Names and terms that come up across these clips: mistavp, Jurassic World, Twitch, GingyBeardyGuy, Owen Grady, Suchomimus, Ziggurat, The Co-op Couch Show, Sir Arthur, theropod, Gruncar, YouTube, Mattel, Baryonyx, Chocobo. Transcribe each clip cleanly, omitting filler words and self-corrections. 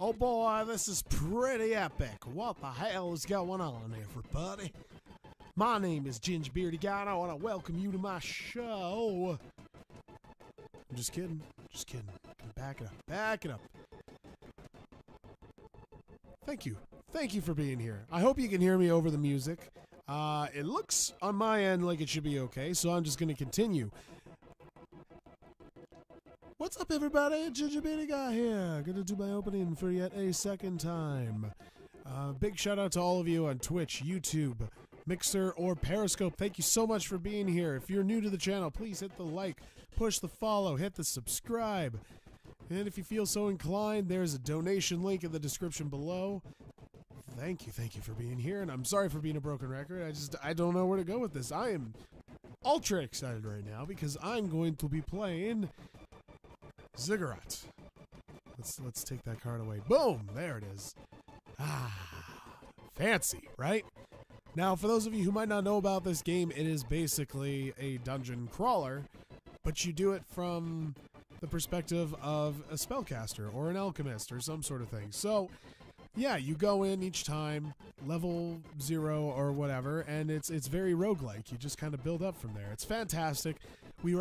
Oh boy, this is pretty epic. What the hell is going on, everybody? My name is GingyBeardyGuy, and I want to welcome you to my show. I'm just kidding. Just kidding. Back it up. Back it up. Thank you. Thank you for being here. I hope you can hear me over the music. It looks on my end like it should be okay, so I'm just going to continue. What's up, everybody? GingyBeardyGuy here. Gonna do my opening for yet a second time. Big shout out to all of you on Twitch, YouTube, Mixer, or Periscope. Thank you so much for being here. If you're new to the channel, please hit the like, push the follow, hit the subscribe. And if you feel so inclined, there's a donation link in the description below. Thank you for being here, and I'm sorry for being a broken record. I don't know where to go with this. I am ultra excited right now because I'm going to be playing Ziggurat. Let's take that card away. Boom! There it is. Ah, fancy, right? Now, for those of you who might not know about this game, it is basically a dungeon crawler, but you do it from the perspective of a spellcaster or an alchemist or some sort of thing. So, yeah, you go in each time, level 0 or whatever, and it's very roguelike. You just kind of build up from there. It's fantastic. We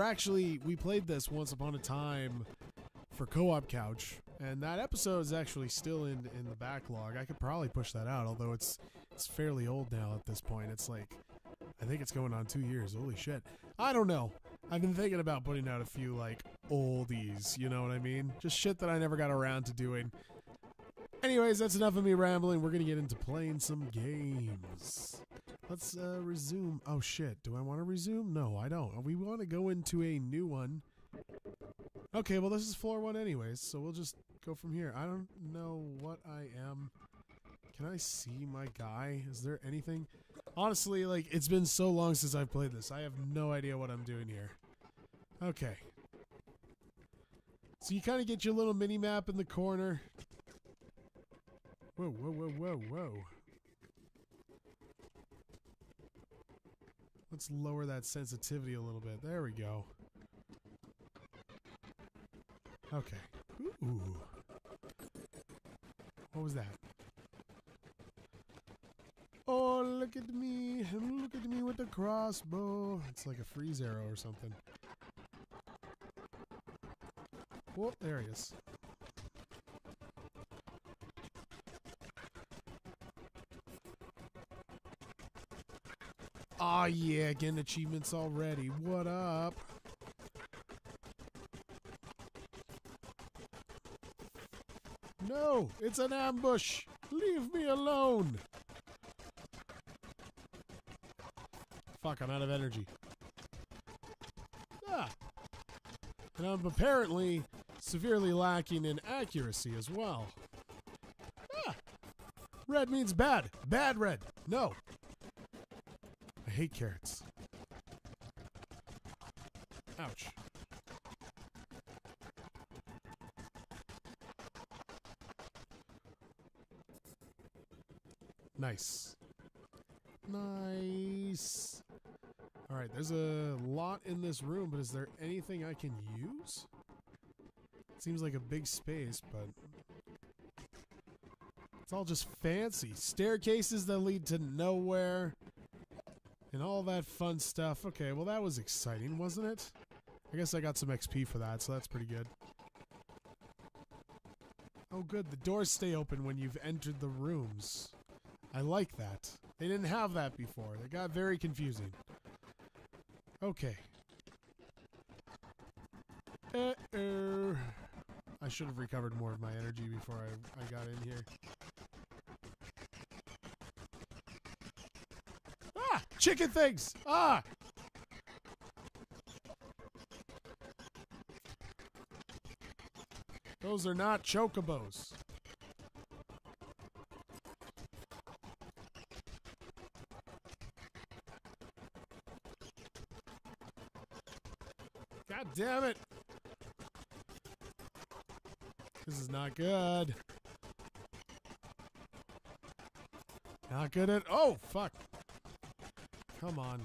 played this once upon a time for Co-op Couch, and that episode is actually still in the backlog. I could probably push that out, although it's fairly old now at this point. It's like, I think it's going on 2 years. Holy shit. I don't know. I've been thinking about putting out a few, like, oldies, you know what I mean? Just shit that I never got around to doing. Anyways, that's enough of me rambling. We're going to get into playing some games. Let's resume. Oh, shit. Do I want to resume? No, I don't. We want to go into a new one. Okay, well, this is floor one anyways, so we'll just go from here. I don't know what I am. Can I see my guy? Is there anything? Honestly, like, it's been so long since I've played this. I have no idea what I'm doing here. Okay. So you kind of get your little mini-map in the corner. Whoa, whoa, whoa, whoa, whoa. Let's lower that sensitivity a little bit. There we go. Okay. Ooh. What was that? Oh, look at me. Look at me with the crossbow. It's like a freeze arrow or something. Whoa, there he is. Aw, yeah, getting achievements already. What up? No, it's an ambush. Leave me alone. Fuck, I'm out of energy. Ah. And I'm apparently severely lacking in accuracy as well. Ah. Red means bad. Bad red. No. I hate carrots. Ouch. Nice. Nice. Alright, there's a lot in this room, but is there anything I can use? It seems like a big space, but it's all just fancy. Staircases that lead to nowhere. And all that fun stuff. Okay, well that was exciting, wasn't it? I guess I got some XP for that, so that's pretty good. Oh good, the doors stay open when you've entered the rooms. I like that. They didn't have that before. They got very confusing. Okay. Uh-oh. I should have recovered more of my energy before I got in here. Chicken things! Ah! Those are not chocobos. God damn it! This is not good. Not good at- oh, fuck! Come on.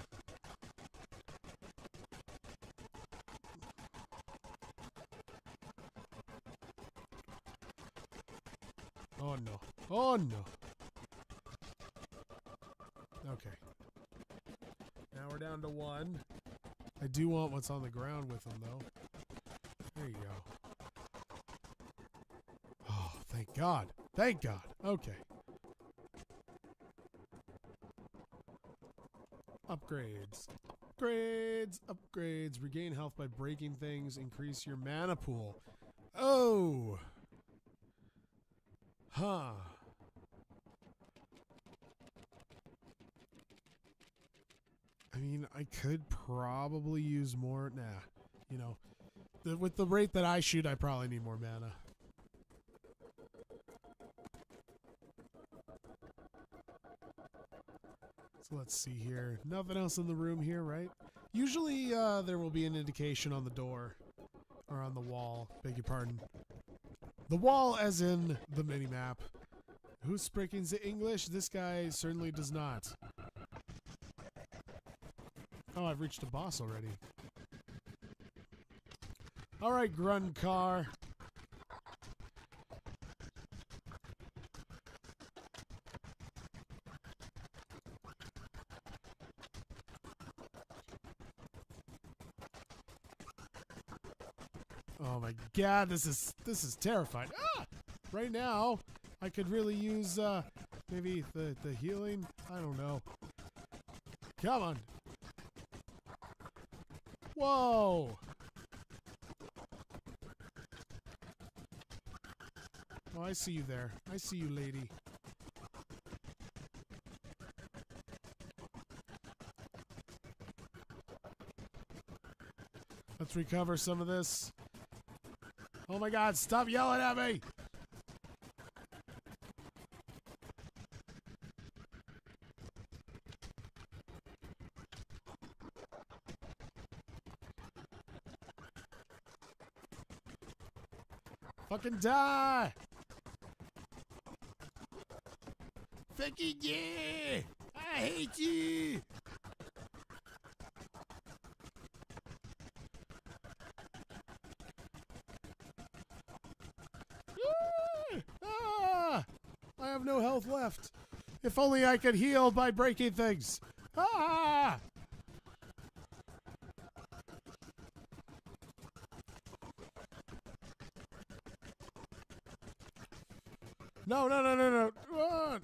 Yum! Okay. Now we're down to one. I do want what's on the ground with them, though. There you go. Oh, thank God. Thank God. Okay. Upgrades. Upgrades. Upgrades. Regain health by breaking things. Increase your mana pool. Oh! Huh. I mean, I could probably use more. Nah. You know, with the rate that I shoot, I probably need more mana. So let's see here. Nothing else in the room here, right? Usually there will be an indication on the door. Or on the wall. Beg your pardon. The wall as in the minimap. Who sprinkles the English? This guy certainly does not. Oh, I've reached a boss already. All right, Gruncar. Oh my God, this is terrifying. Ah! Right now, I could really use maybe the healing. I don't know. Come on. Whoa! Oh, I see you there. I see you, lady. Let's recover some of this. Oh my God, stop yelling at me! Fucking die! Fucking yeah! I hate you! Ah! I have no health left. If only I could heal by breaking things. Ah! No, no, no, no, no. Come on.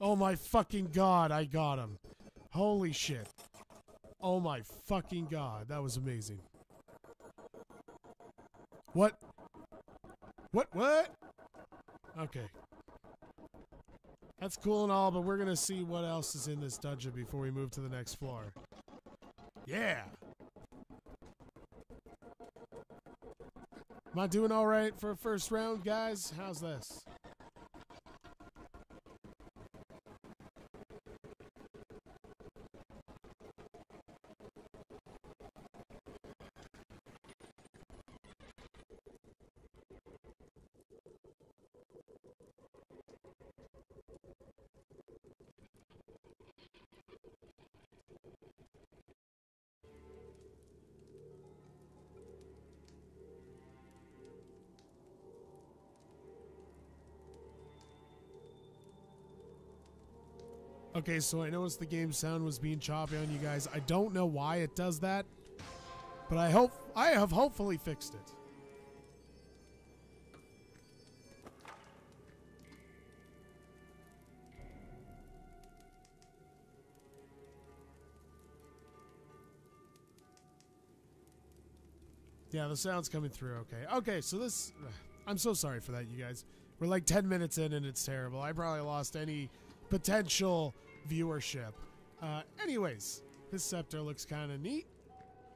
Oh my fucking God, I got him. Holy shit. Oh my fucking God, that was amazing. What? What? Okay. That's cool and all, but we're gonna see what else is in this dungeon before we move to the next floor. Yeah! Am I doing alright for a first round, guys? How's this? Okay, so I noticed the game sound was being choppy on you guys. I don't know why it does that, but I have hopefully fixed it. Yeah, the sound's coming through. Okay. Okay, so this... I'm so sorry for that, you guys. We're like 10 minutes in and it's terrible. I probably lost any potential viewership. Anyways, this scepter looks kind of neat.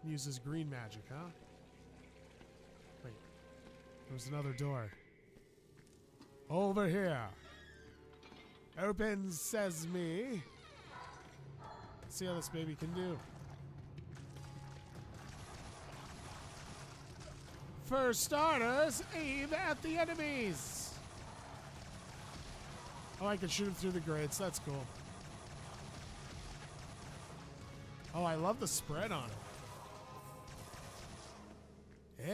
Uses green magic, huh? Wait, there's another door. Over here. Open sesame. Let's see how this baby can do. For starters, aim at the enemies. Oh, I can shoot him through the grates. That's cool. Oh, I love the spread on it. Oh,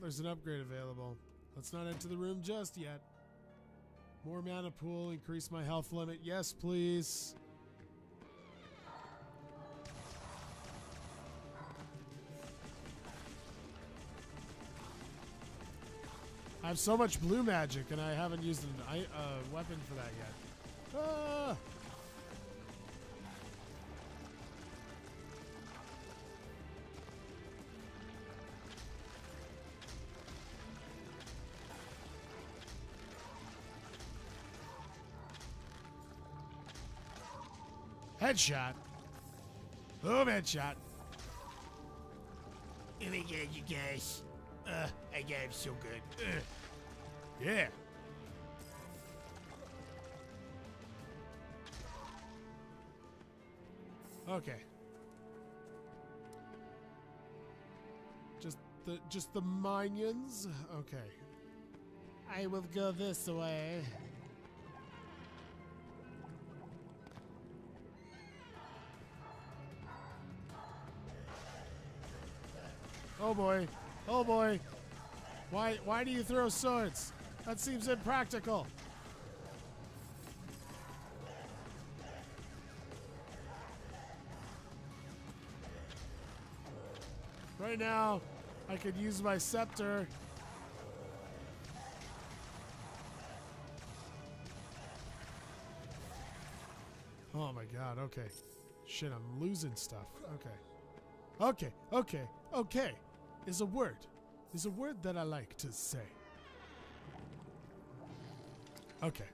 there's an upgrade available. Let's not enter the room just yet. More mana pool, increase my health limit. Yes, please. I have so much blue magic, and I haven't used a weapon for that yet. Ah! Headshot. Boom, headshot. Oh my god, you guys. I got him so good. Yeah. Okay. Just the minions. Okay. I will go this way. Oh boy. Oh boy. Why do you throw swords? That seems impractical. Right now, I could use my scepter. Oh my god, okay. Shit, I'm losing stuff. Okay. Okay, okay, okay. Is a word. Is a word that I like to say. Okay.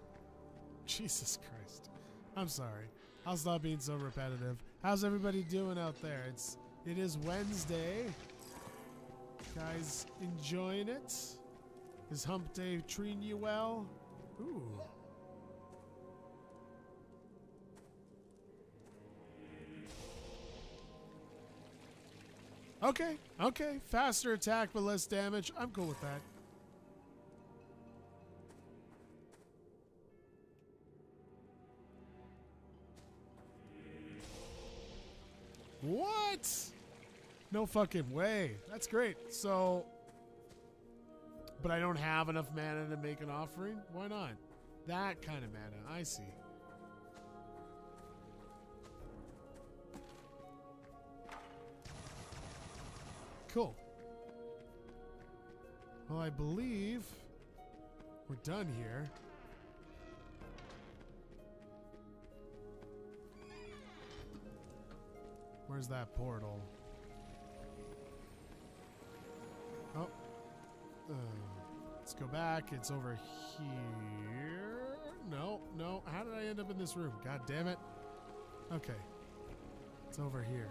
Jesus Christ. I'm sorry. I'll stop being so repetitive. How's everybody doing out there? It is Wednesday. Guys, enjoying it? Is hump day treating you well? Ooh. Okay, okay. Faster attack, but less damage. I'm cool with that. What? No fucking way. That's great. So, but I don't have enough mana to make an offering? Why not? That kind of mana. I see. Cool. Well, I believe we're done here. Where's that portal? Oh. Let's go back. It's over here. No, no. How did I end up in this room? God damn it. Okay. It's over here.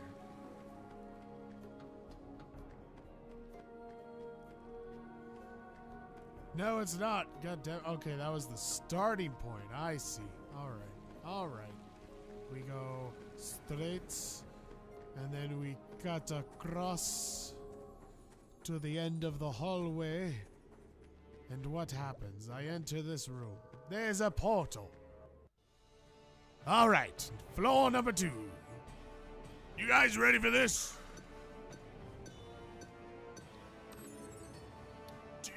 No, it's not. God damn. Okay, that was the starting point. I see. All right. All right. We go straight, and then we cut across to the end of the hallway. And what happens? I enter this room. There's a portal. All right. Floor number 2. You guys ready for this?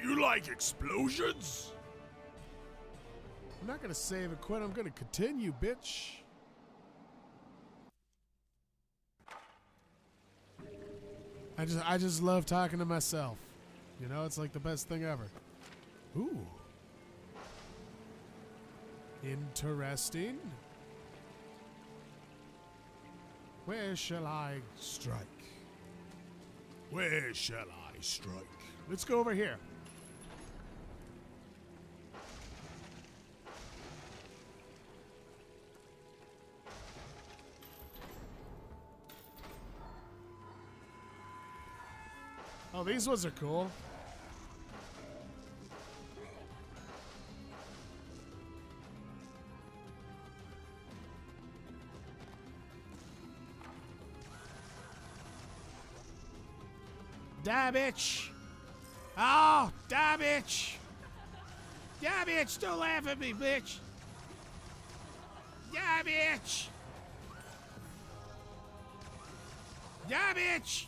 You like explosions? I'm not gonna save and quit. I'm gonna continue, bitch. I just love talking to myself. You know, it's like the best thing ever. Ooh. Interesting. Where shall I strike? Where shall I strike? Let's go over here. Oh, these ones are cool. Die, bitch. Oh, die, bitch. Die, bitch. Don't laugh at me, bitch. Die, bitch. Yeah, bitch!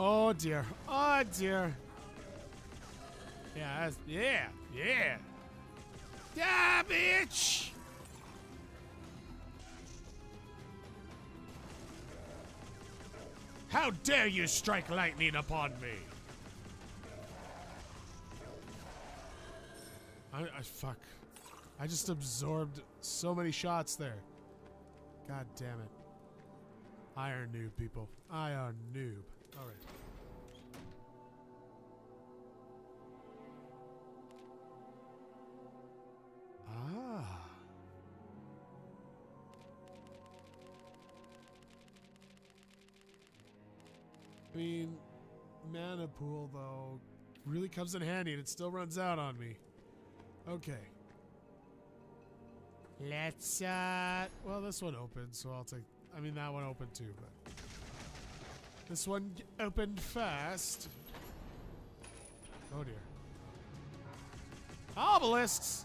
Oh dear, oh dear. Yeah, that's, yeah, yeah. Yeah, bitch! How dare you strike lightning upon me? I fuck. I just absorbed so many shots there. God damn it. I are noob, people. I are noob. All right. Ah. I mean, mana pool though really comes in handy, and it still runs out on me. Okay. Let's well, this one opened, so I'll take. I mean, that one opened too, but. This one opened fast. Oh dear. Obelisks!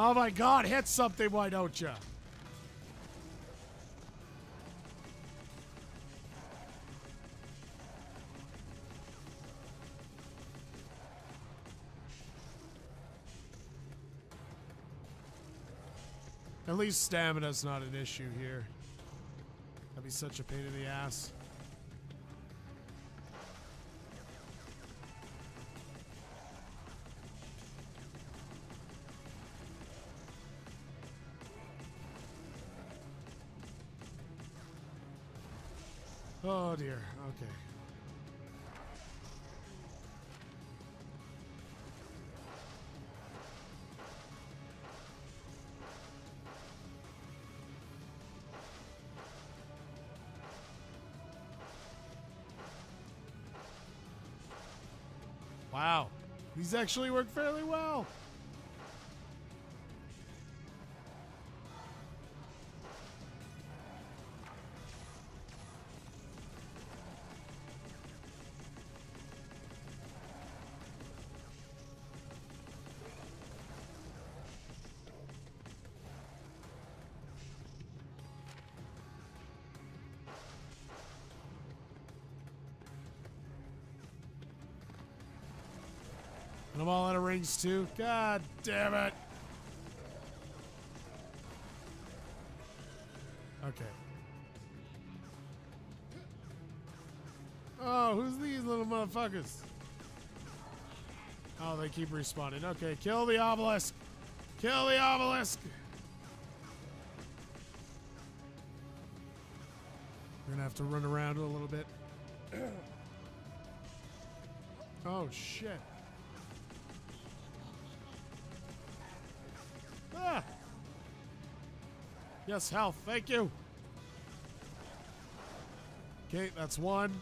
Oh my god, hit something, why don't ya? At least stamina's not an issue here. That'd be such a pain in the ass. Oh dear, okay. Wow, these actually work fairly well. And I'm all out of rings too. God damn it. Okay. Oh, who's these little motherfuckers? Oh, they keep respawning. Okay, kill the obelisk. Kill the obelisk. We're gonna have to run around a little bit. Oh, shit. Yes, health. Thank you. Okay, that's one.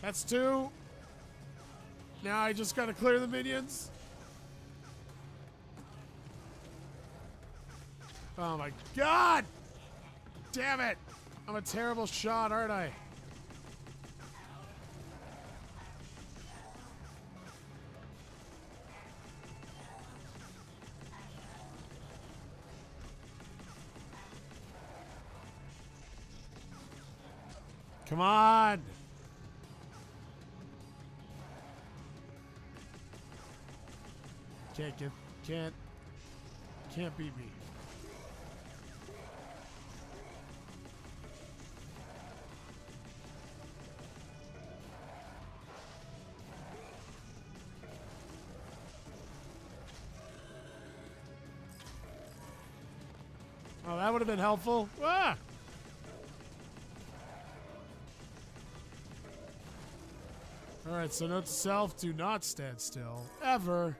That's two. Now I just gotta clear the minions. Oh my god! Damn it! I'm a terrible shot, aren't I? Come on! Can't beat me. Oh, that would have been helpful. Ah! Alright, so note to self, do not stand still. Ever.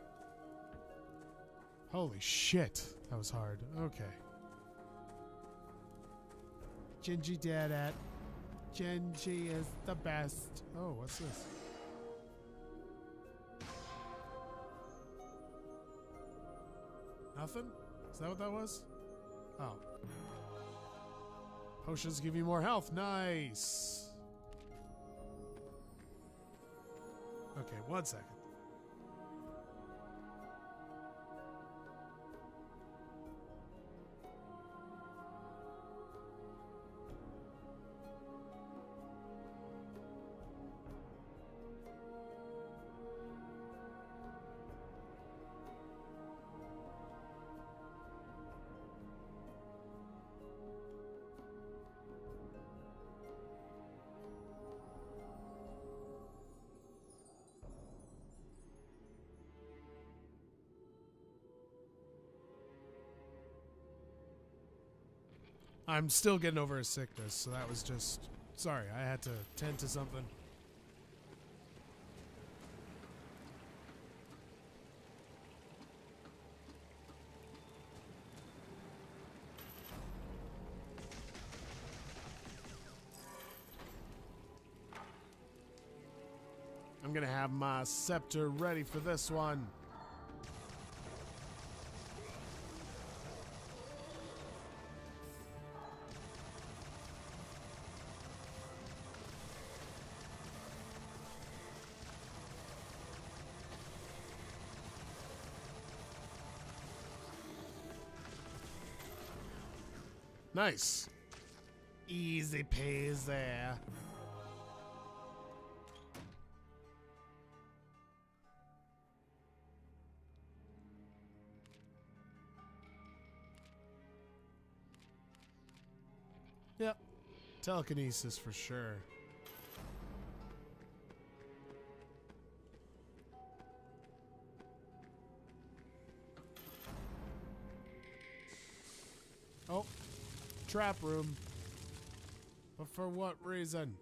Holy shit. That was hard. Okay. Gingy Dad at. Gingy is the best. Oh, what's this? Nothing? Is that what that was? Oh. Potions give you more health. Nice! Okay, 1 second. I'm still getting over a sickness, so that was just... Sorry, I had to tend to something. I'm gonna have my scepter ready for this one. Nice. Easy peasy there. Yep. Telekinesis for sure. Oh. Trap room, but for what reason?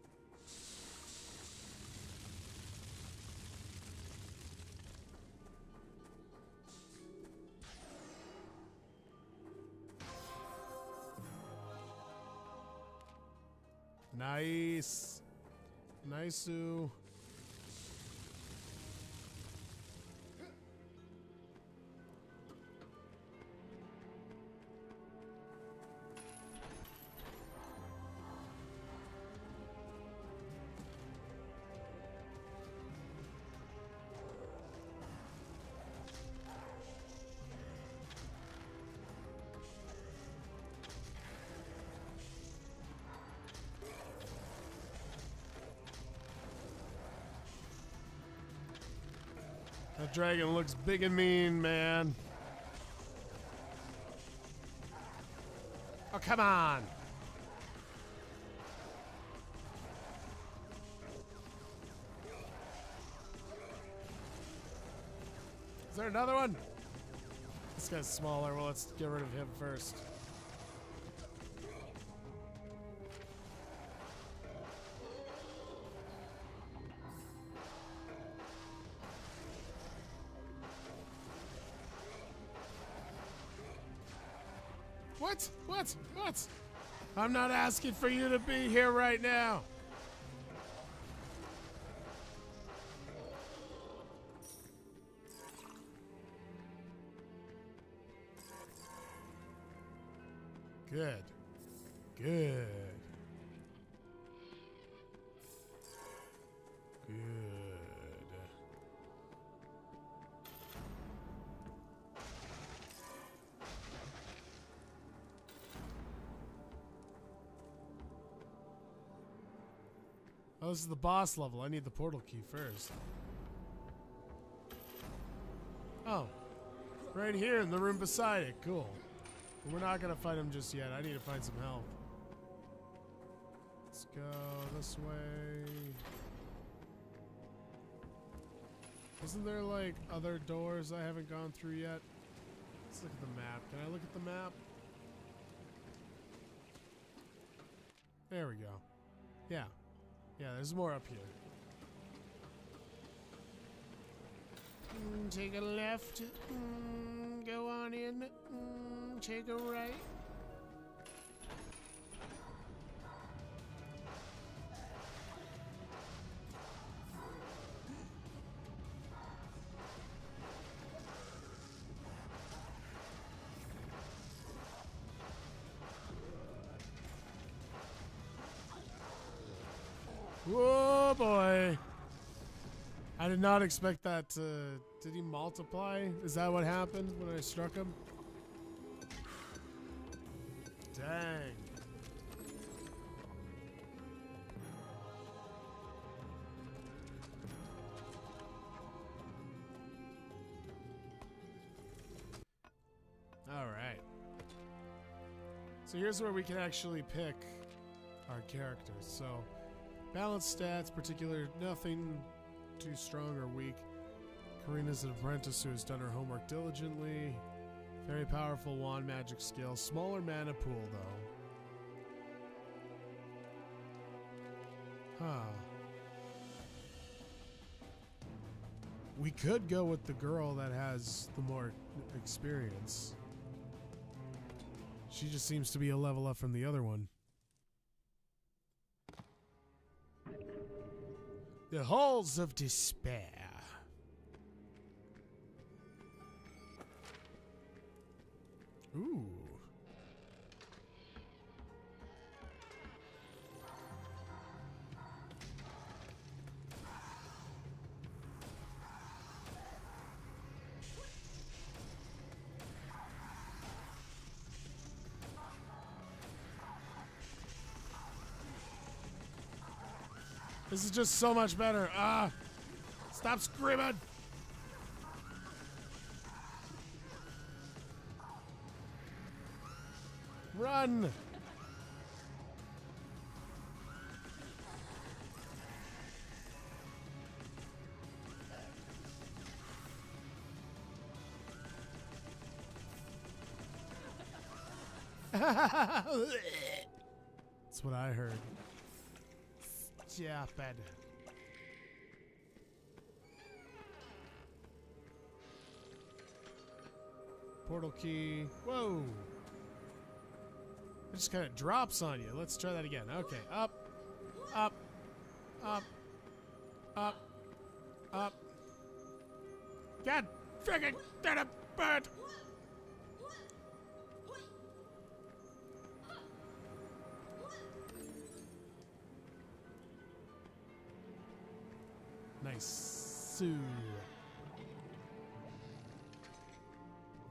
Nice, nice-oo. That dragon looks big and mean, man. Oh, come on. Is there another one? This guy's smaller. Well, let's get rid of him first. What? What? What? I'm not asking for you to be here right now. Good. Good. Good. Oh, this is the boss level. I need the portal key first. Oh. Right here in the room beside it. Cool. But we're not gonna fight him just yet. I need to find some help. Let's go this way. Isn't there, like, other doors I haven't gone through yet? Let's look at the map. Can I look at the map? There we go. Yeah. Yeah, there's more up here. Take a left. Go on in. Take a right. Oh boy. I did not expect that to... Did he multiply? Is that what happened when I struck him? Dang. Alright. So here's where we can actually pick our characters. So, balance stats, particular, nothing too strong or weak. Karina's an apprentice who has done her homework diligently. Very powerful wand magic skill. Smaller mana pool, though. Huh. We could go with the girl that has the more experience. She just seems to be a level up from the other one. The Halls of Despair. Ooh. This is just so much better. Ah! Stop screaming! Run! That's what I heard. Stop it. Portal key. Whoa! It just kind of drops on you. Let's try that again. Okay, up, up, up, up, up. God freaking damn it, bird! Nice.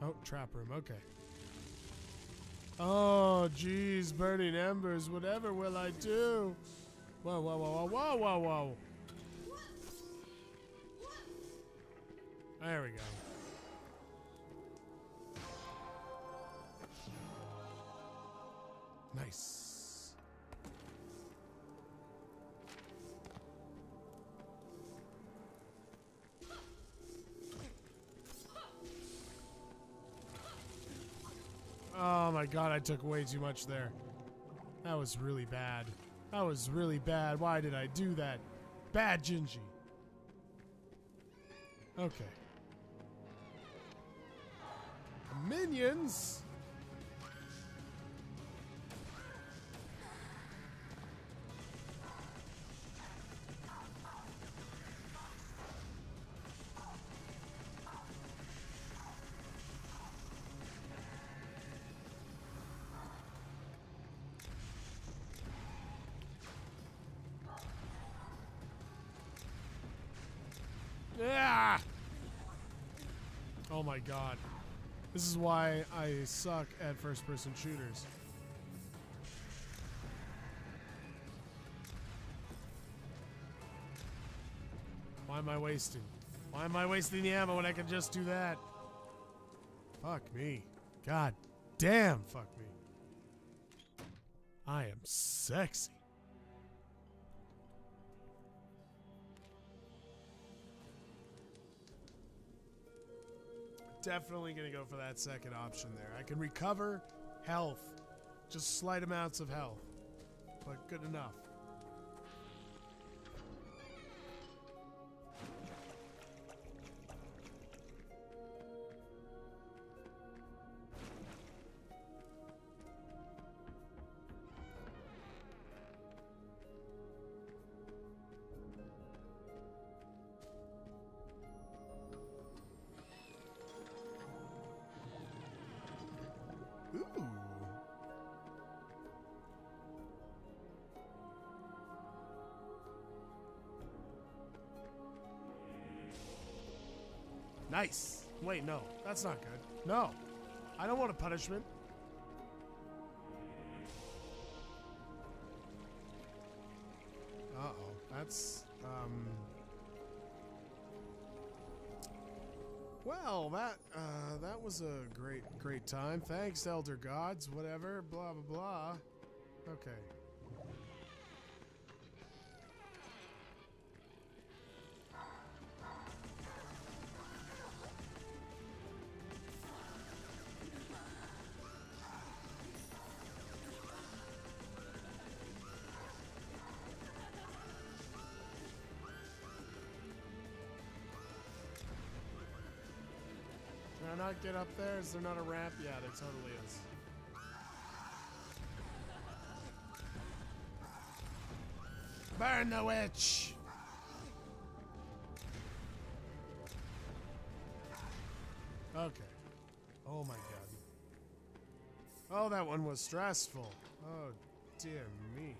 Oh, trap room. Okay. Oh, geez, burning embers. Whatever will I do? Whoa, whoa, whoa, whoa, whoa, whoa, whoa. There we go. Nice. Oh my god, I took way too much there. That was really bad. That was really bad. Why did I do that? Bad Gingy. Okay. Minions! Oh my god. This is why I suck at first-person shooters. Why am I wasting? Why am I wasting the ammo when I can just do that? Fuck me. God damn, fuck me. I am sexy. Definitely gonna go for that second option there. I can recover health, just slight amounts of health, but good enough. Nice. Wait, no. That's not good. No. I don't want a punishment. Uh-oh. That's, well, that was a great time. Thanks, Elder Gods, whatever, blah, blah, blah. Okay. Can I not get up there? Is there not a ramp? Yeah, there totally is. Burn the witch! Okay. Oh my god. Oh, that one was stressful. Oh, dear me.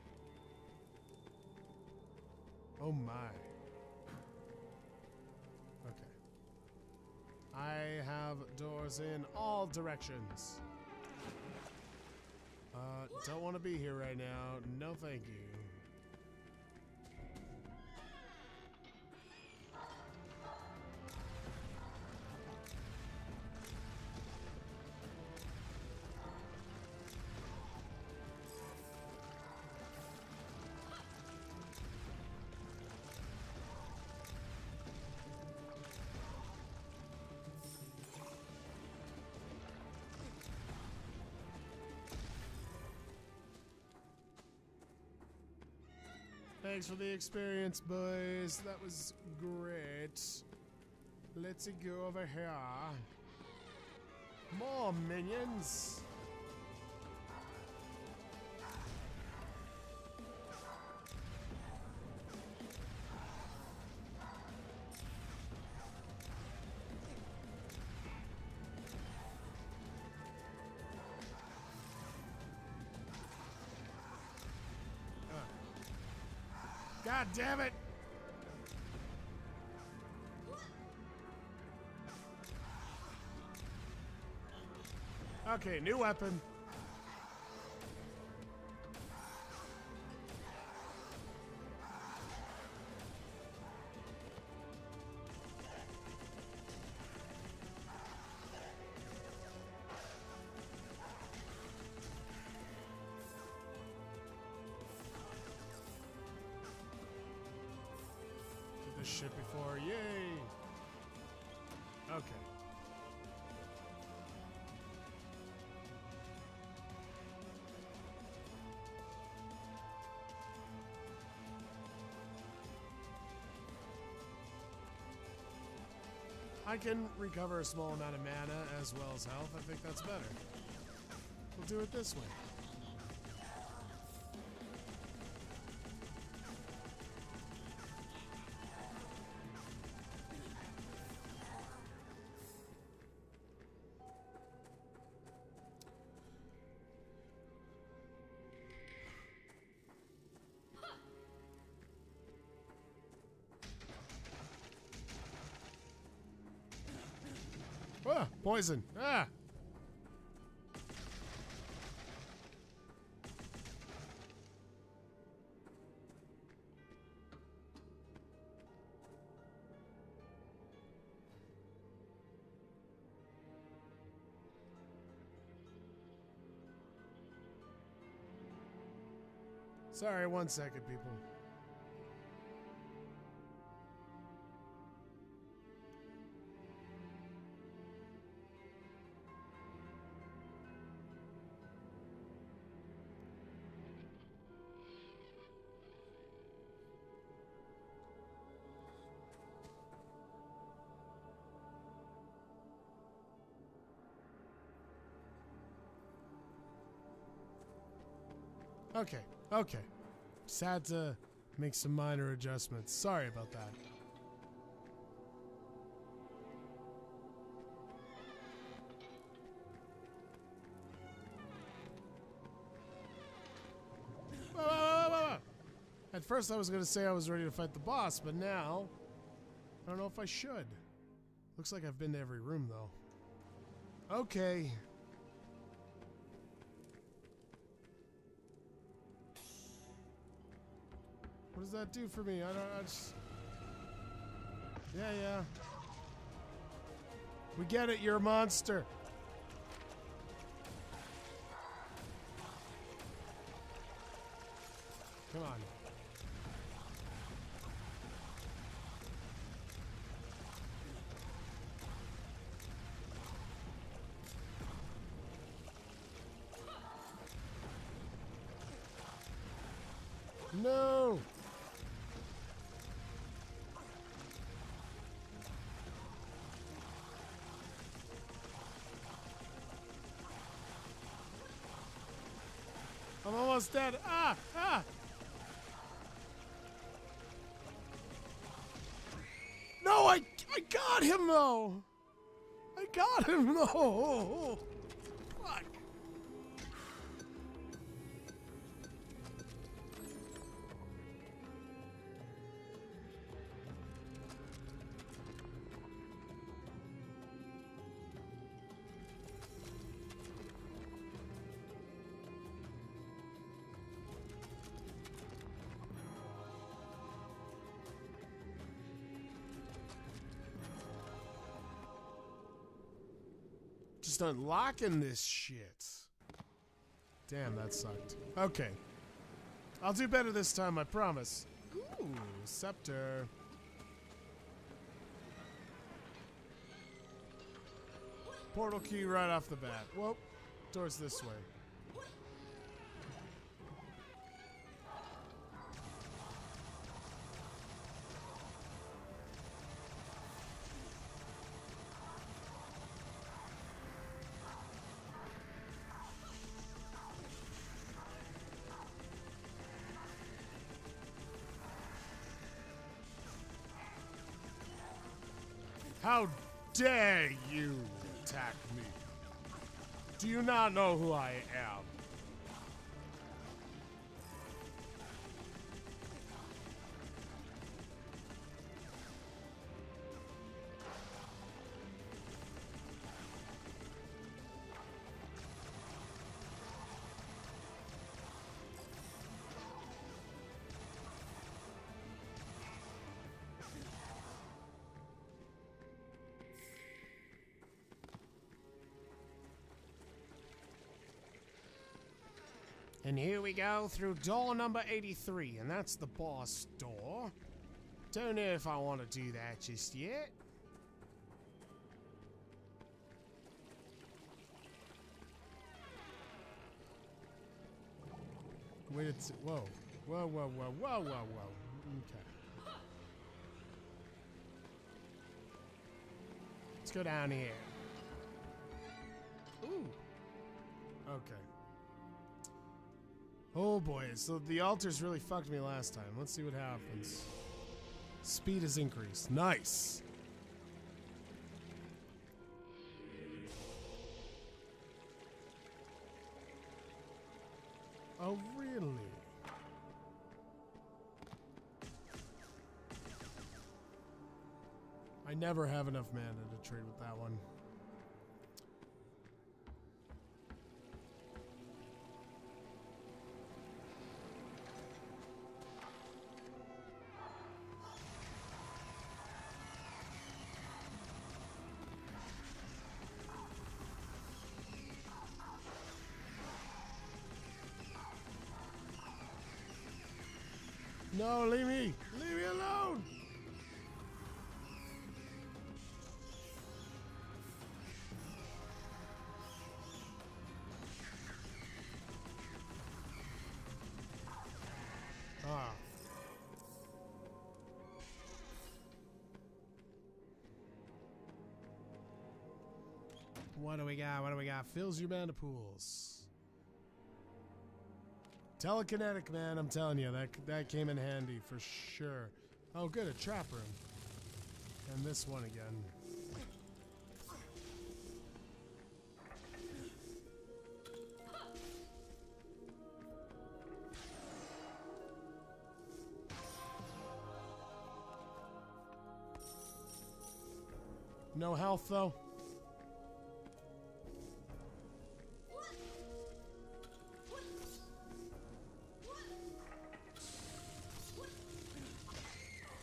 Oh my. Okay. I have doors in all directions. Don't want to be here right now. No, thank you. Thanks for the experience, boys. That was great. Let's go over here. More minions. God damn it! Okay, new weapon. Shit before, yay! Okay. I can recover a small amount of mana as well as health. I think that's better. We'll do it this way. Poison. Ah! Sorry, 1 second, people. Okay, okay. Just had to make some minor adjustments. Sorry about that. Whoa, whoa, whoa, whoa, whoa. At first I was going to say I was ready to fight the boss, but now I don't know if I should. Looks like I've been to every room, though. Okay. What does that do for me? I just... Yeah. We get it, you're a monster. Come on. No! I'm almost dead. Ah! Ah! No, I got him though! I got him though! Fuck! Just unlocking this shit. Damn, that sucked. Okay. I'll do better this time, I promise. Ooh, scepter. Portal key right off the bat. Whoop. Door's this way. How dare you attack me? Do you not know who I am? And here we go through door number 83, and that's the boss door. Don't know if I want to do that just yet. Wait, it's... Whoa. Whoa, whoa, whoa, whoa, whoa, whoa. Okay. Let's go down here. Ooh. Okay. Oh boy, so the altars really fucked me last time. Let's see what happens. Speed is increased. Nice! Oh, really? I never have enough mana to trade with that one. No, leave me! Leave me alone! Ah. What do we got? What do we got? Fills your mana pools. Telekinetic, man, I'm telling you, that came in handy for sure. Oh, good, a trap room. And this one again. no health though.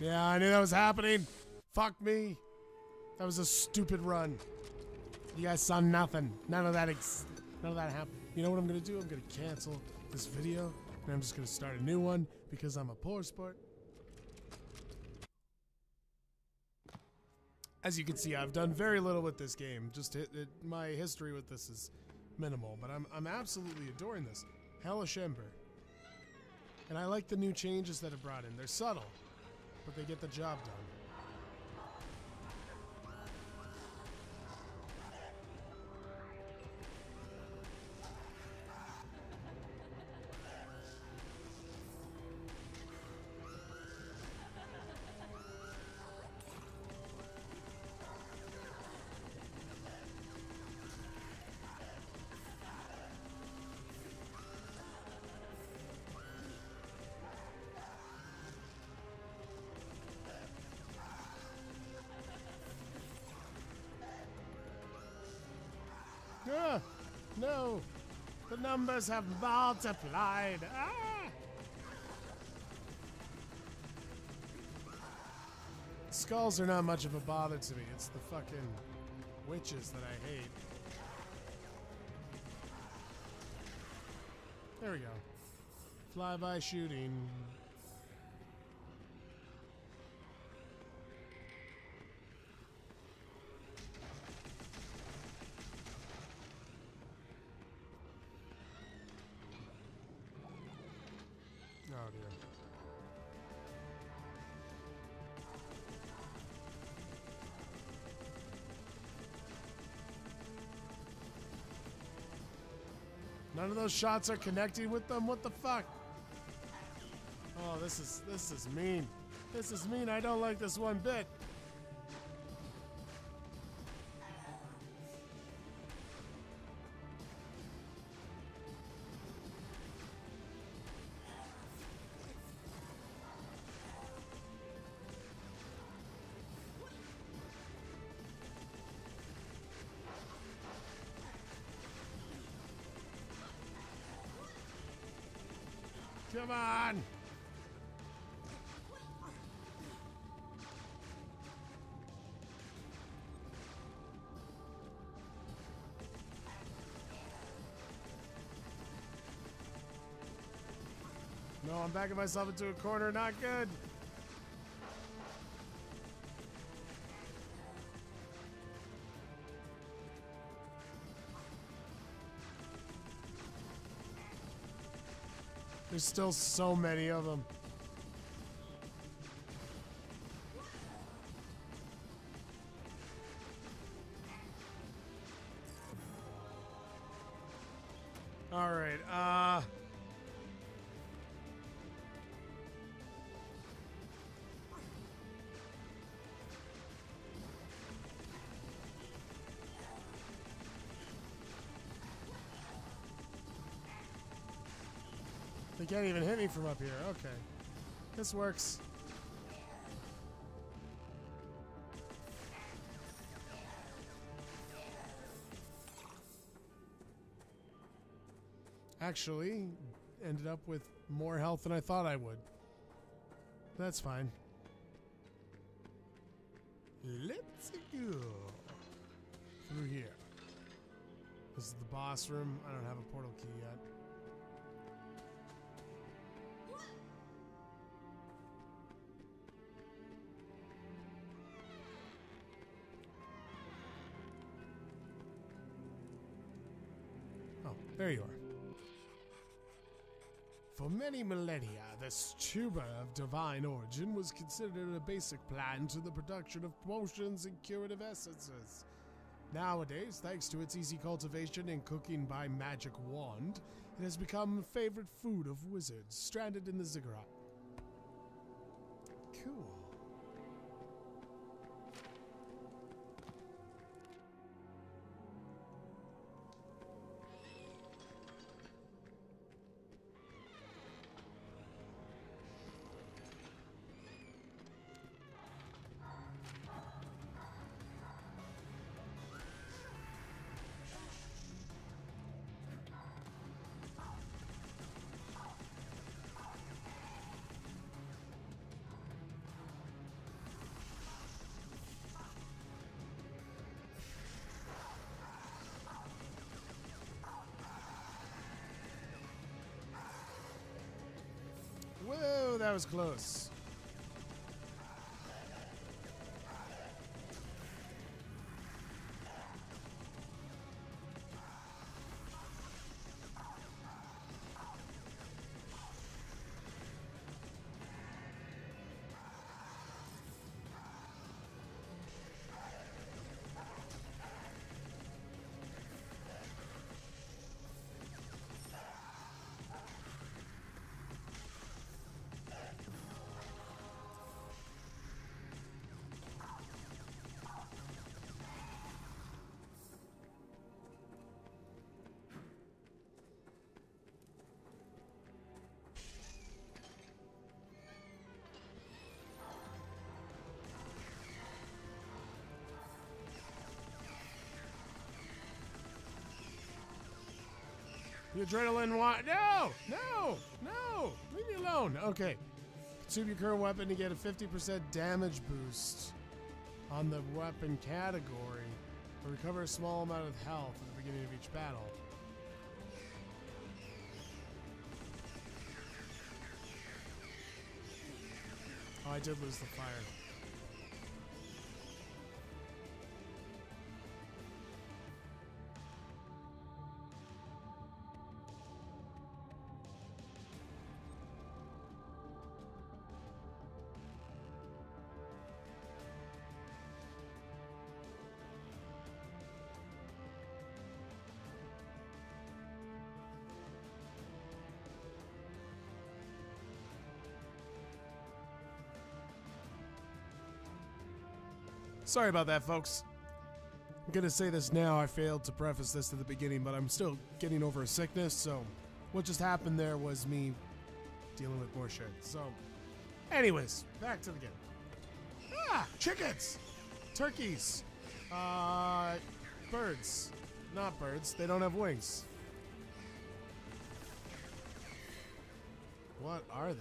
Yeah, I knew that was happening. Fuck me. That was a stupid run. You guys saw nothing. None of that happened. You know what I'm gonna do? I'm gonna cancel this video, and I'm just gonna start a new one because I'm a poor sport. As you can see, I've done very little with this game. Just my history with this is minimal, but I'm absolutely adoring this. Hellish Ember. And I like the new changes that it brought in. They're subtle, but they get the job done. No, the numbers have multiplied. Ah! Skulls are not much of a bother to me. It's the fucking witches that I hate. There we go. Flyby shooting. Oh dear. None of those shots are connecting with them. What the fuck? Oh, this is mean. This is mean. I don't like this one bit. Come on! No, I'm backing myself into a corner. Not good. There's still so many of them. All right, they can't even hit me from up here. Okay. This works. Actually, ended up with more health than I thought I would. That's fine. Let's go through here. This is the boss room. I don't have a portal key yet. Oh, there you are. For many millennia, this tuber of divine origin was considered a basic plan to the production of potions and curative essences. Nowadays, thanks to its easy cultivation and cooking by magic wand, it has become a favorite food of wizards stranded in the Ziggurat. Cool. That was close. The adrenaline want no, no, no, leave me alone. Okay, consume your current weapon to get a 50% damage boost on the weapon category, or recover a small amount of health at the beginning of each battle. Oh, I did lose the fire. Sorry about that, folks. I'm gonna say this now. I failed to preface this at the beginning, but I'm still getting over a sickness, so what just happened there was me dealing with more shit. So, anyways, back to the game. Ah! Chickens! Turkeys! Birds. Not birds. They don't have wings. What are they?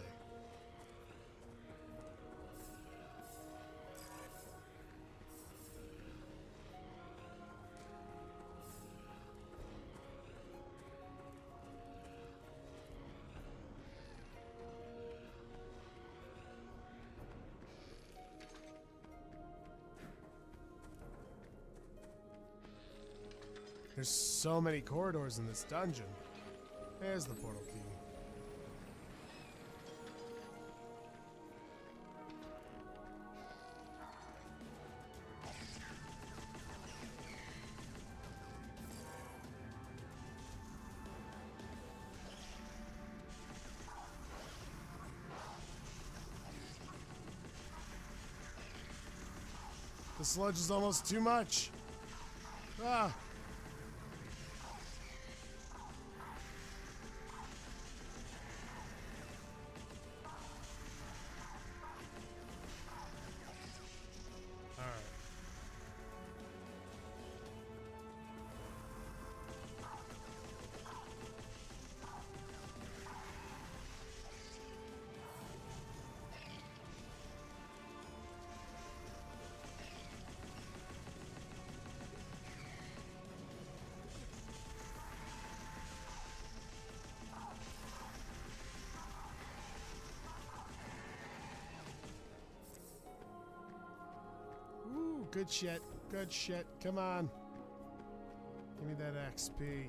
There's so many corridors in this dungeon. There's the portal key. The sludge is almost too much. Ah! Good shit. Good shit. Come on. Give me that XP.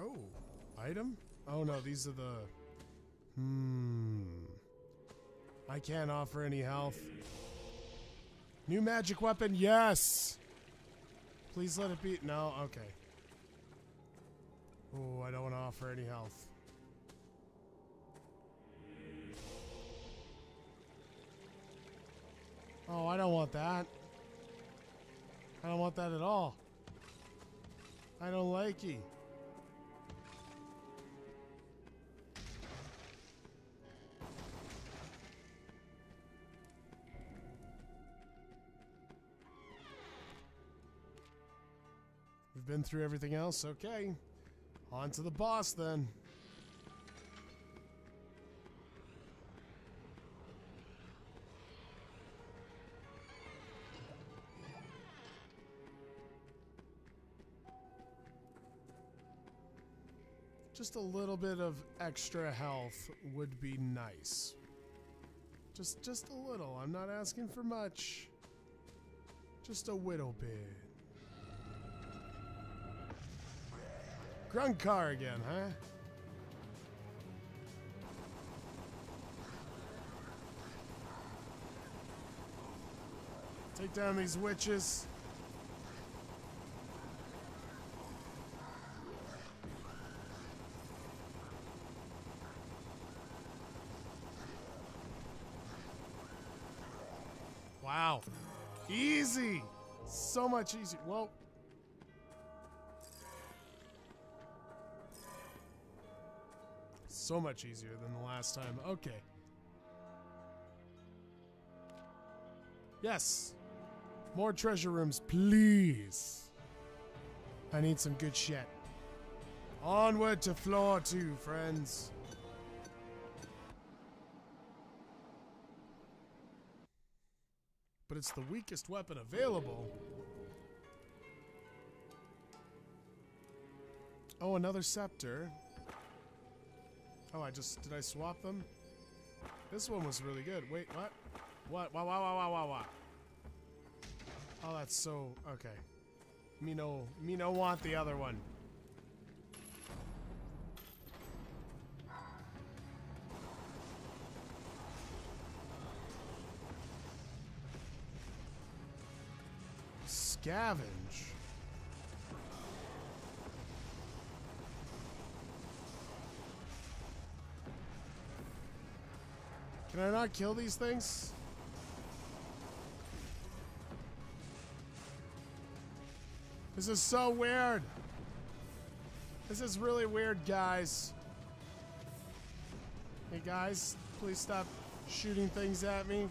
Oh, item? Oh no, these are the... I can't offer any health. New magic weapon, yes! Please let it be. No, okay. Oh, I don't want to offer any health. Oh, I don't want that. I don't want that at all. I don't like it. Been through everything else. Okay. On to the boss then. Just a little bit of extra health would be nice. Just a little. I'm not asking for much. Just a little bit. Gruncar again, huh? Take down these witches. Wow. Easy. So much easier. Whoa. So much easier than the last time. Okay. Yes. More treasure rooms, please. I need some good shit. Onward to floor 2, friends. But it's the weakest weapon available. Oh, another scepter. Oh, did I swap them? This one was really good. Wait, what? What? What? Oh, that's so... Okay. Me no want the other one. Scavenge. Can I not kill these things? This is so weird. This is really weird, guys. Hey, guys, please stop shooting things at me.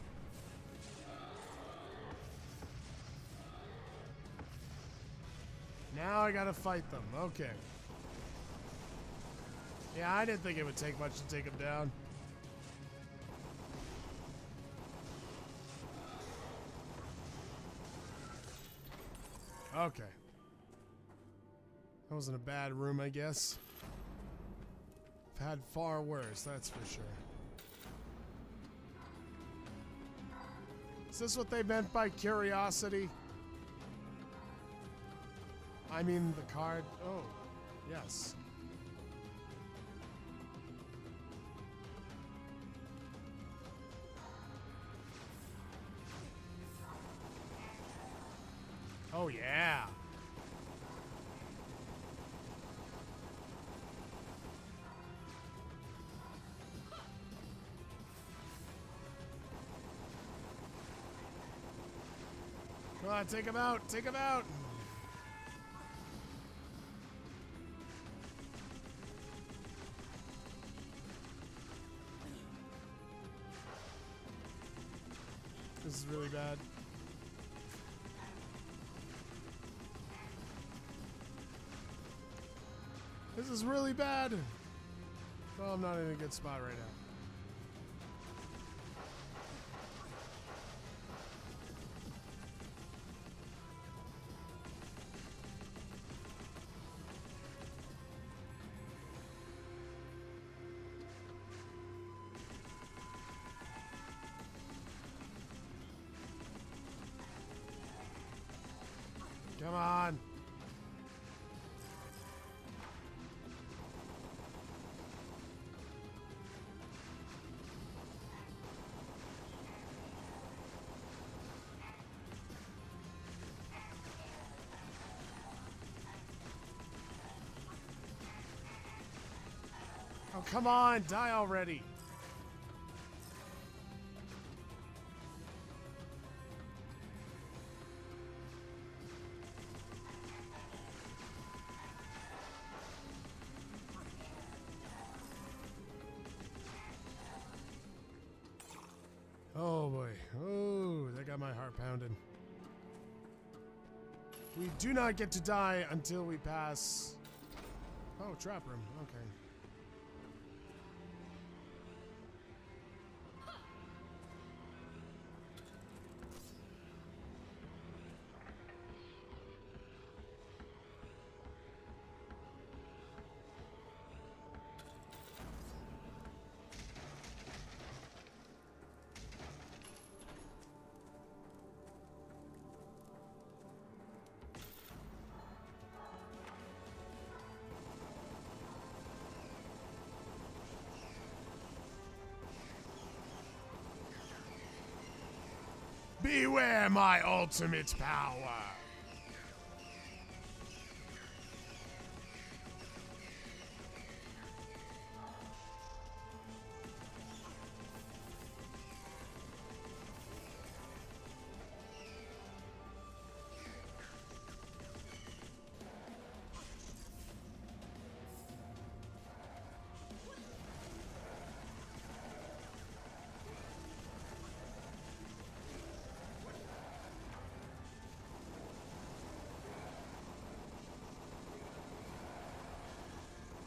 Now I gotta fight them. Okay. Yeah, I didn't think it would take much to take them down. Okay. That wasn't a bad room, I guess. I've had far worse, that's for sure. Is this what they meant by curiosity? I mean, the card. Oh, yes. Oh, yeah. Come on, take him out, take him out. This is really bad. This is really bad. Oh, I'm not in a good spot right now. Come on. Oh, come on, die already. Oh boy. Oh, that got my heart pounding. We do not get to die until we pass. Oh, trap room. Okay. Beware my ultimate power.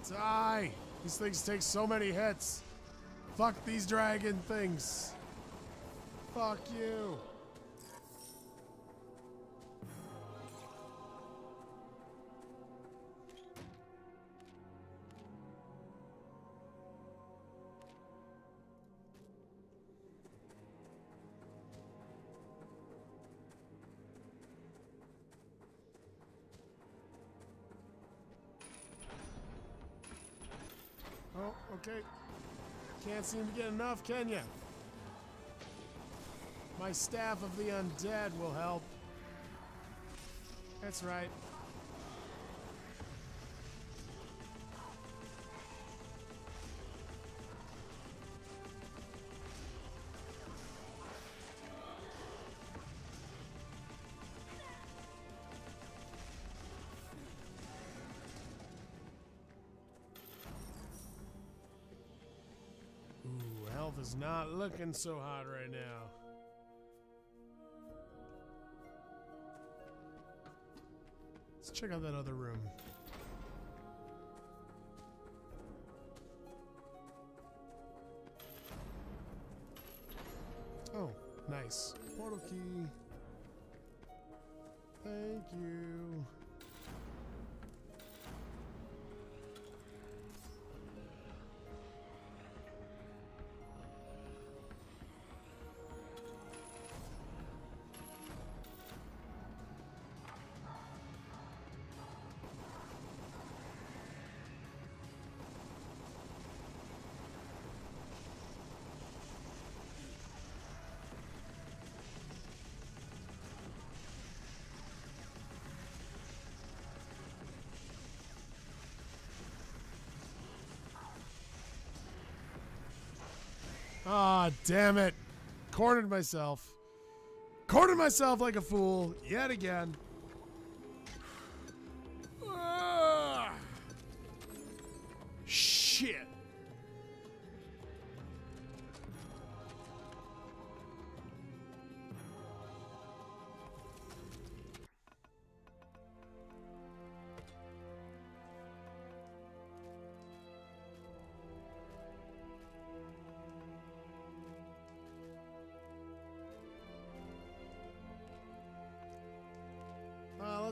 Die! These things take so many hits. Fuck these dragon things. Fuck you. Oh, okay. Can't seem to get enough, can ya? My staff of the undead will help. That's right. Is not looking so hot right now. Let's check out that other room. Oh, nice. Portal key. Thank you. Ah, damn it. Cornered myself. Cornered myself like a fool yet again. Ah, shit.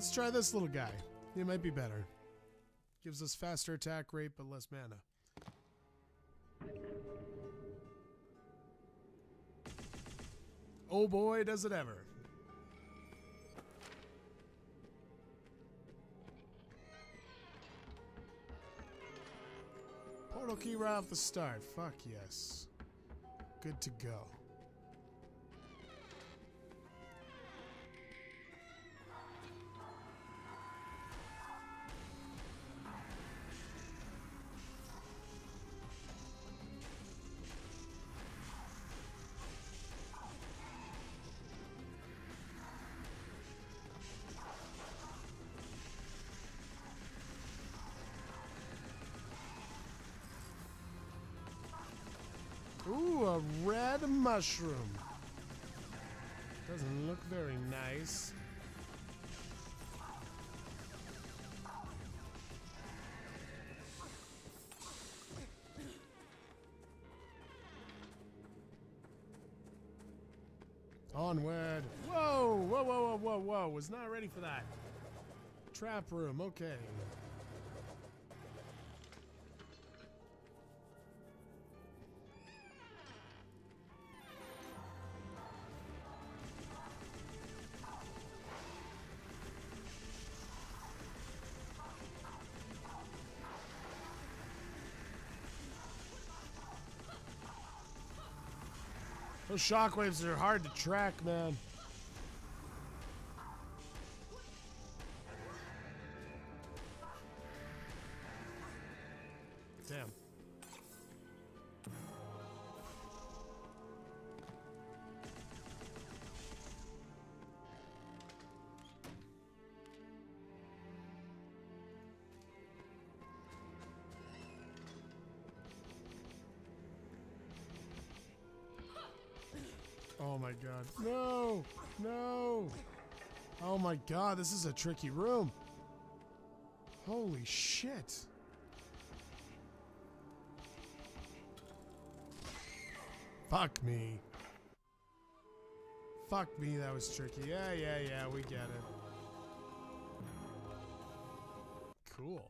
Let's try this little guy. He might be better. Gives us faster attack rate, but less mana. Oh boy, does it ever. Portal key right off the start. Fuck yes. Good to go. Ooh, a red mushroom. Doesn't look very nice. Onward. Whoa, whoa, whoa, whoa, whoa, whoa. Was not ready for that. Trap room, okay. Those shockwaves are hard to track, man. Damn. Oh my god. No! No! Oh my god, this is a tricky room. Holy shit. Fuck me. Fuck me, that was tricky. Yeah, yeah, yeah, we get it. Cool.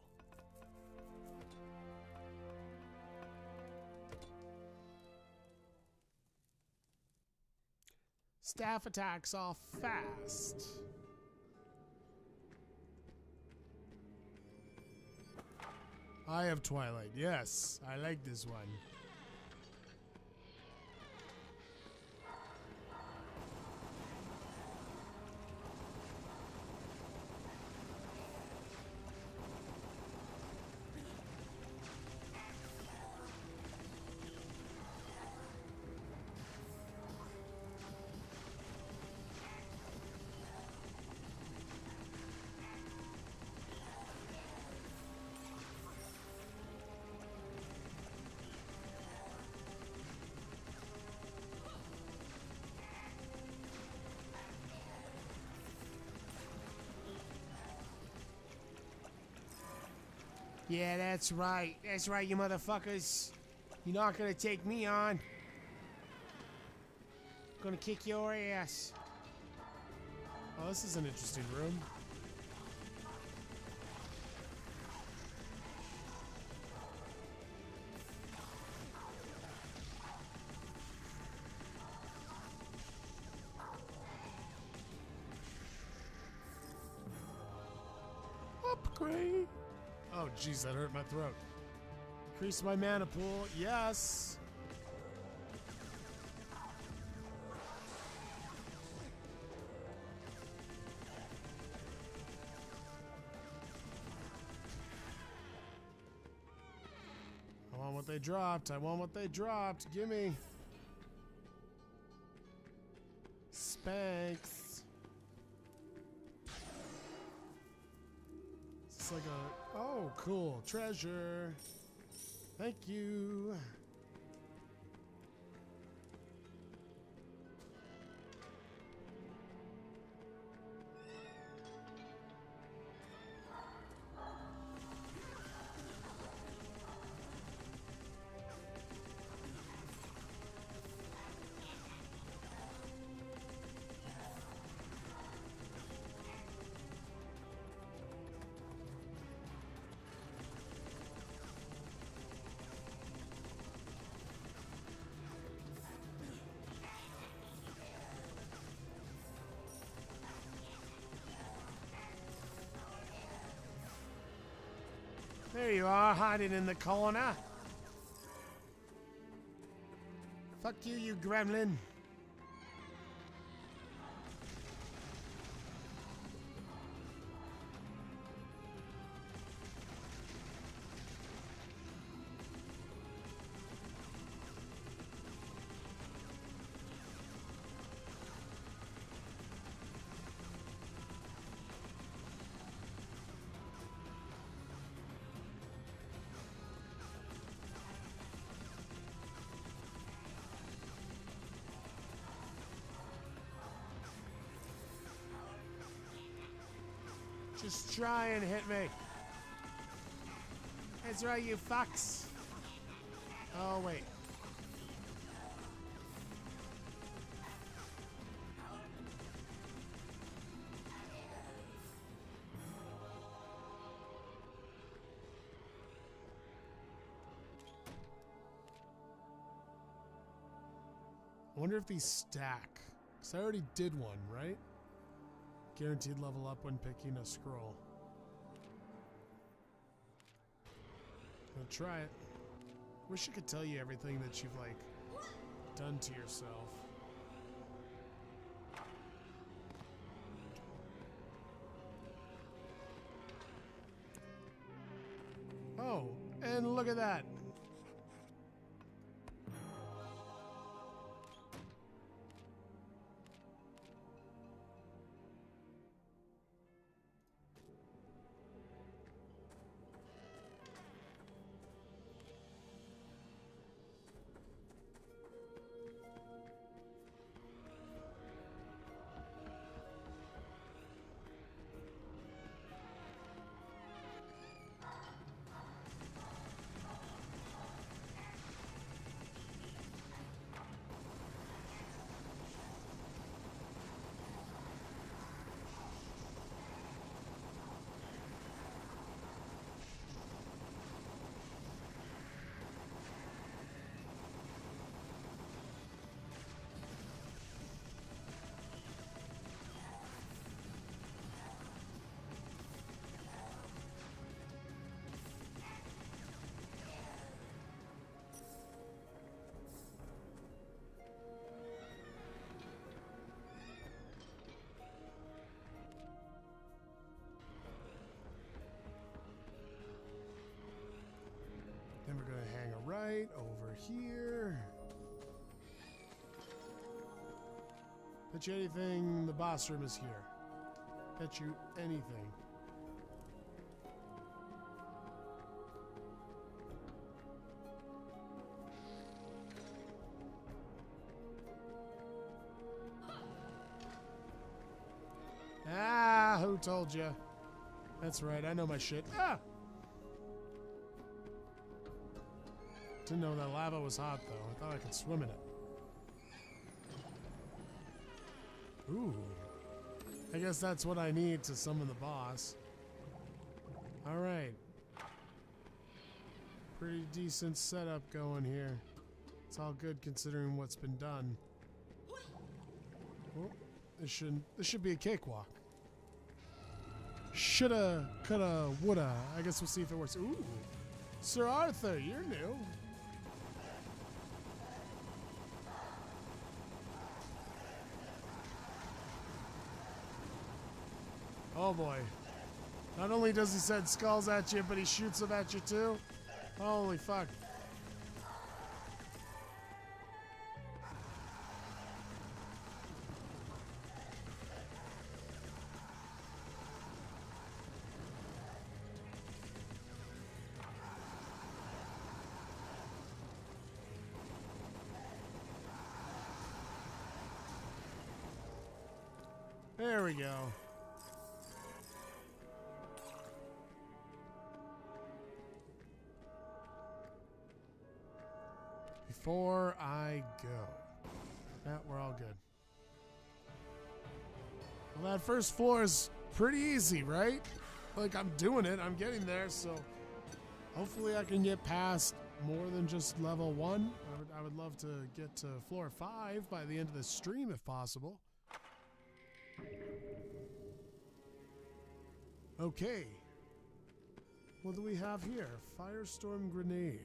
Staff attacks are fast. I have Twilight. Yes, I like this one. Yeah, that's right. That's right, you motherfuckers. You're not gonna take me on. I'm gonna kick your ass. Oh, this is an interesting room. Upgrade. Oh, jeez, that hurt my throat. Increase my mana pool. Yes! I want what they dropped. I want what they dropped. Gimme. Spanx. It's like a, oh cool, treasure. Thank you. There you are, hiding in the corner. Fuck you, you gremlin. Just try and hit me. That's right, you fucks. Oh, wait. I wonder if these stack. Because I already did one, right? Guaranteed level up when picking a scroll. I'll try it. Wish I could tell you everything that you've, like, done to yourself. Oh, and look at that. Then we're going to hang a right over here. Bet you anything, the boss room is here. Bet you anything. Ah, who told you? That's right, I know my shit. Ah! Didn't know that lava was hot, though. I thought I could swim in it. Ooh. I guess that's what I need to summon the boss. Alright. Pretty decent setup going here. It's all good considering what's been done. Oh, this should be a cakewalk. Shoulda, coulda, woulda. I guess we'll see if it works. Ooh. Sir Arthur, you're new. Oh boy. Not only does he send skulls at you, but he shoots them at you too? Holy fuck. There we go. Before I go. Yeah, we're all good. Well, that first floor is pretty easy, right? Like, I'm doing it. I'm getting there, so hopefully I can get past more than just level 1. I would love to get to floor 5 by the end of the stream, if possible. Okay. What do we have here? Firestorm grenade.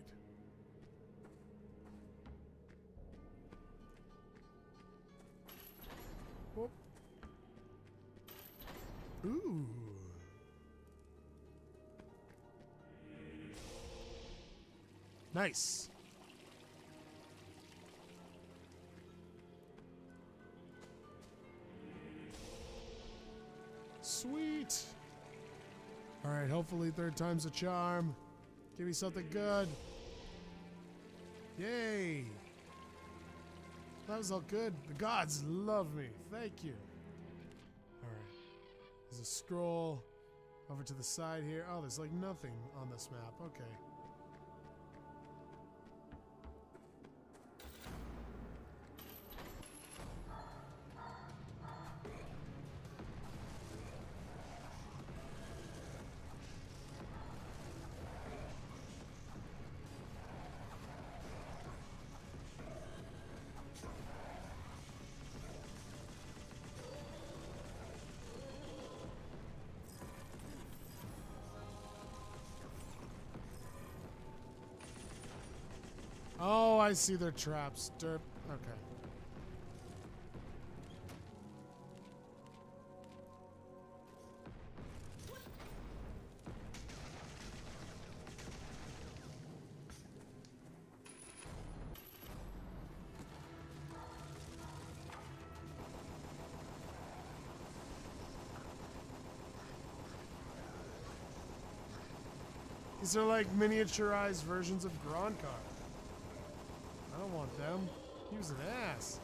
Whoop. Ooh. Nice. Sweet. All right, hopefully third time's a charm. Give me something good. Yay. That was all good. The gods love me. Thank you. All right. There's a scroll over to the side here. Oh, there's like nothing on this map. Okay. Oh, I see their traps. Derp. Okay. These are like miniaturized versions of Gruncar. I don't want them. He was an ass.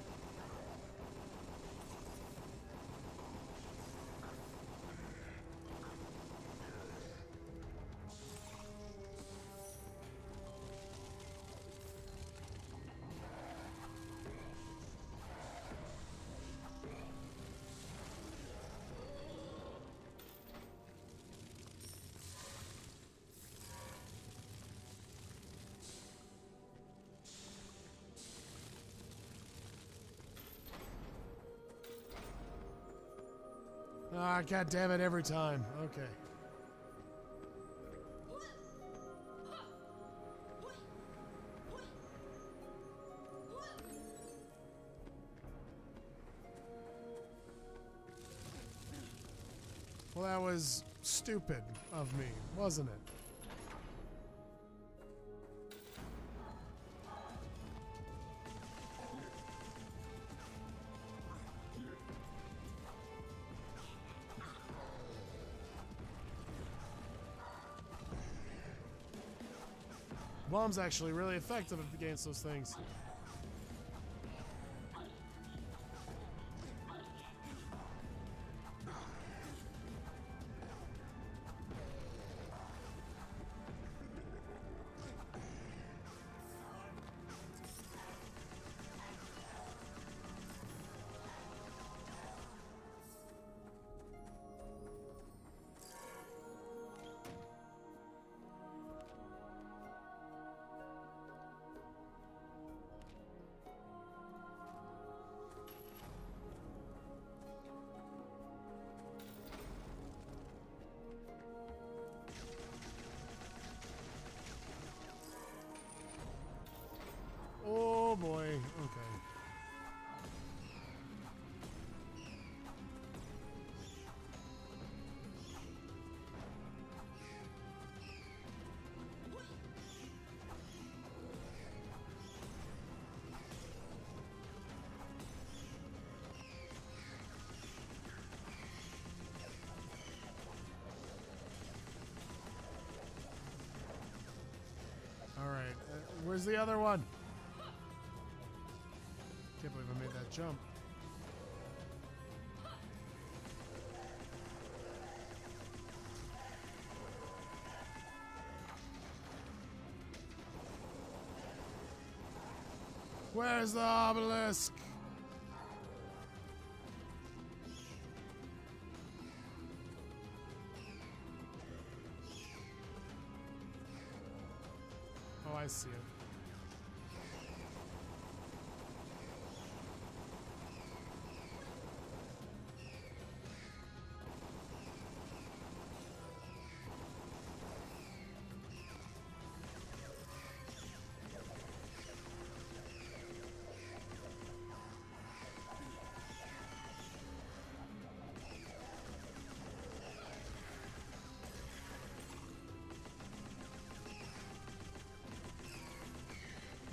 Ah, God damn it, every time. Okay. Well, that was stupid of me, wasn't it? Bomb's actually really effective against those things. Where's the other one? Can't believe I made that jump. Where's the obelisk? Oh, I see it.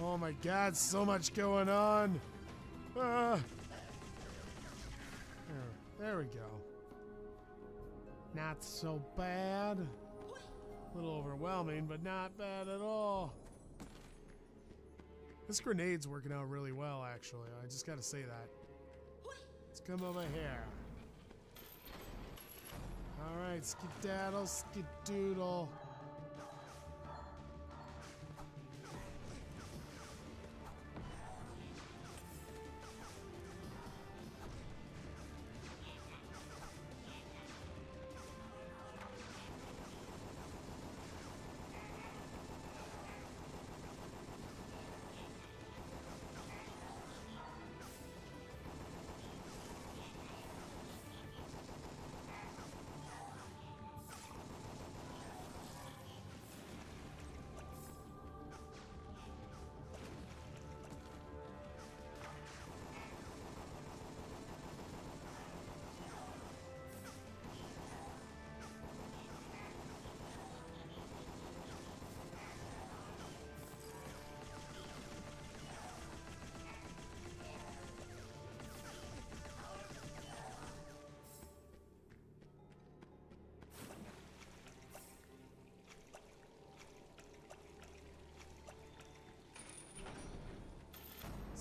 Oh my God, so much going on. There we go. Not so bad. A little overwhelming, but not bad at all. This grenade's working out really well, actually. I just gotta say that. Let's come over here. All right, skedaddle, skedoodle.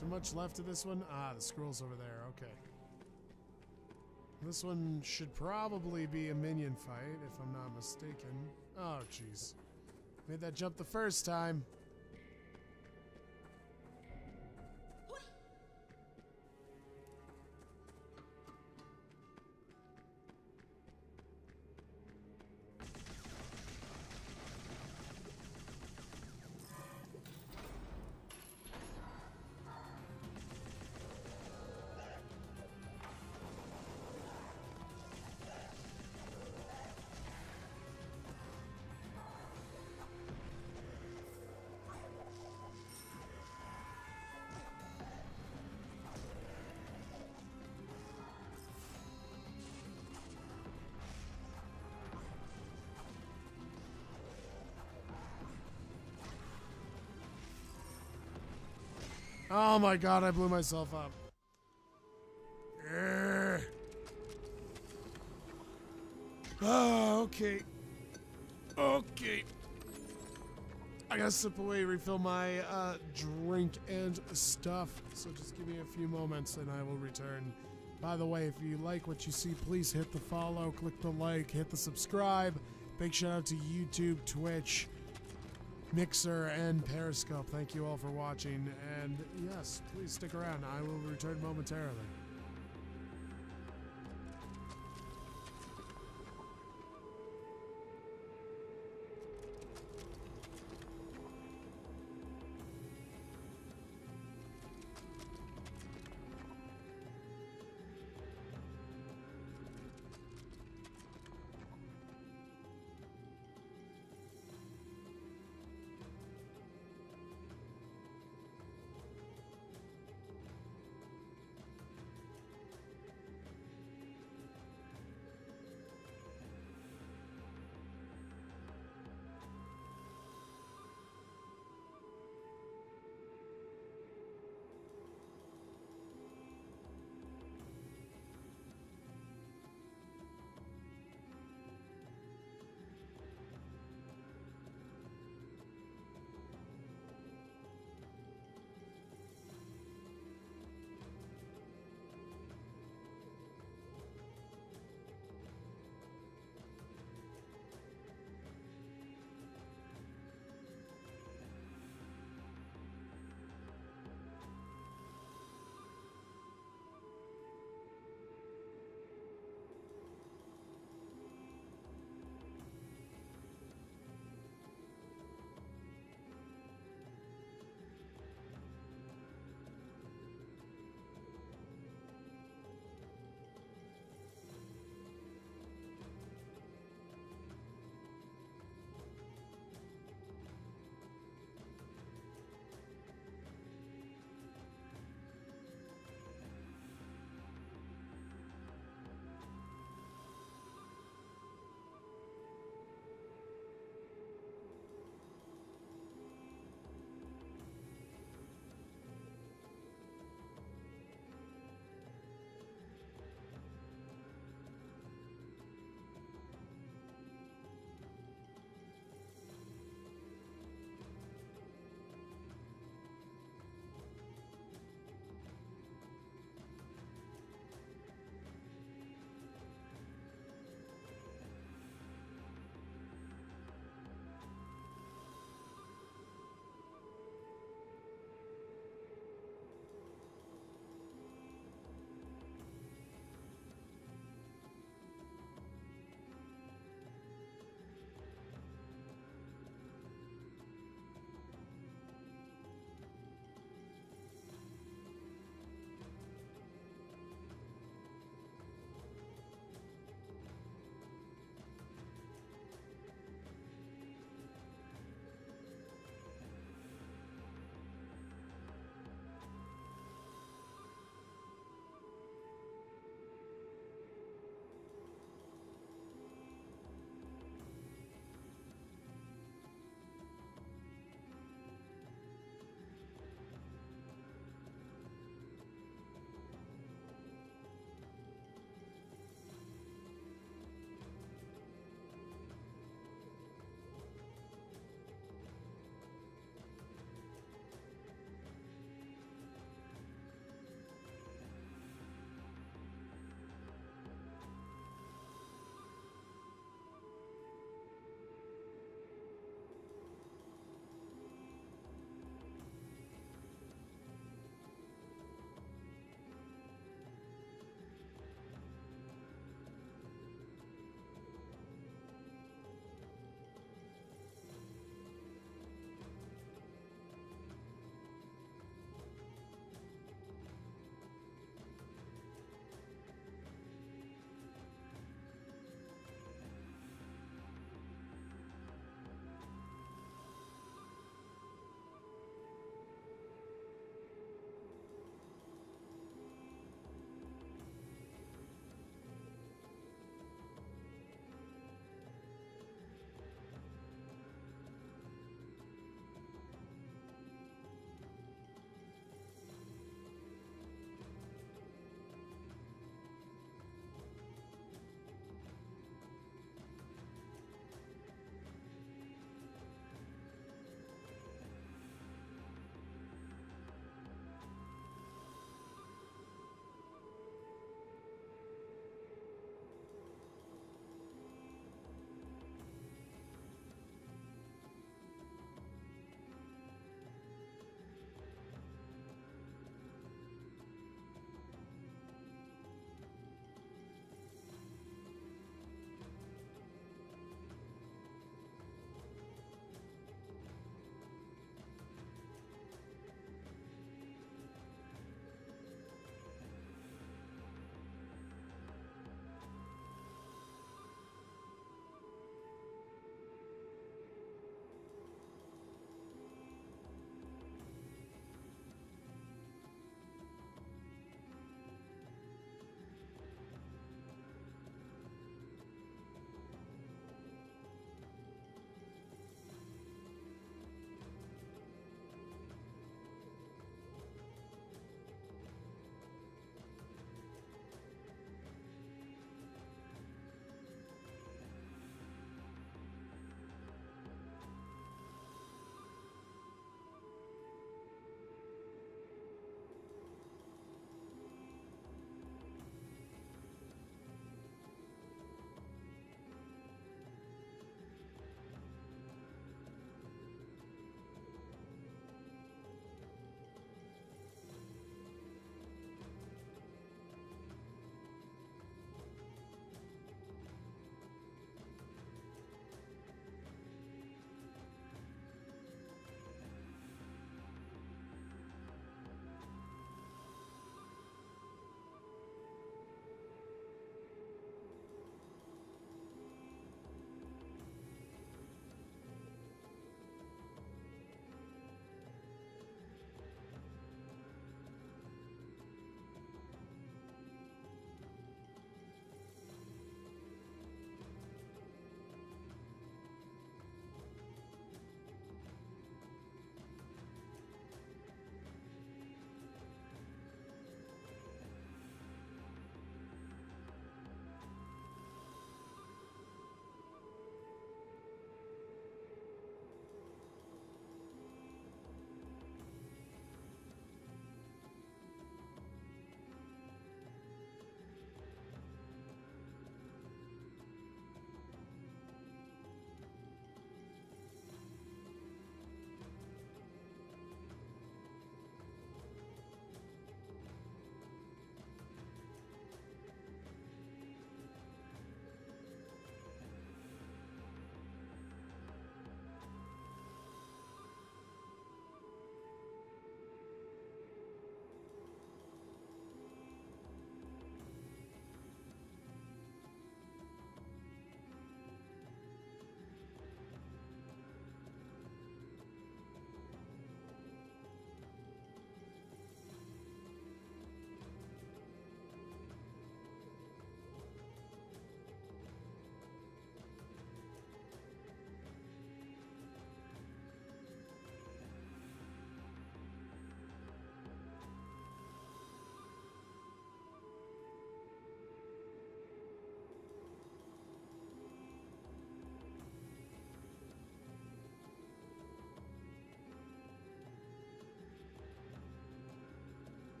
Is there much left of this one? Ah, the squirrel's over there. Okay. This one should probably be a minion fight, if I'm not mistaken. Oh, jeez. Made that jump the first time. Oh my god, I blew myself up. Oh, okay. Okay. I gotta sip away, refill my drink and stuff. So just give me a few moments and I will return. By the way, if you like what you see, please hit the follow, click the like, hit the subscribe. Big shout out to YouTube, Twitch, Mixer, and Periscope. Thank you all for watching, and yes, please stick around. I will return momentarily.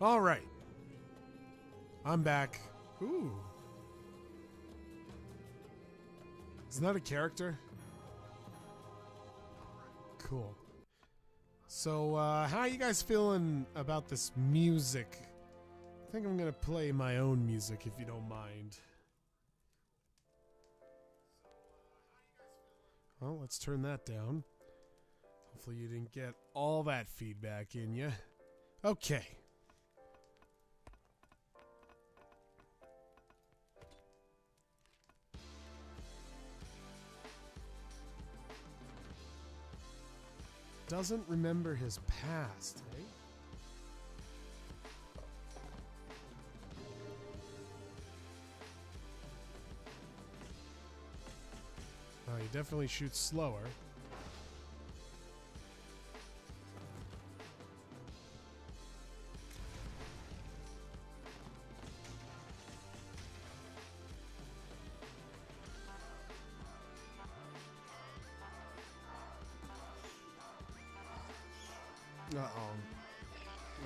All right. I'm back. Ooh. Isn't that a character? Cool. So, how are you guys feeling about this music? I think I'm gonna play my own music if you don't mind. Well, let's turn that down. Hopefully you didn't get all that feedback in ya. Okay. Doesn't remember his past, eh? Oh, he definitely shoots slower.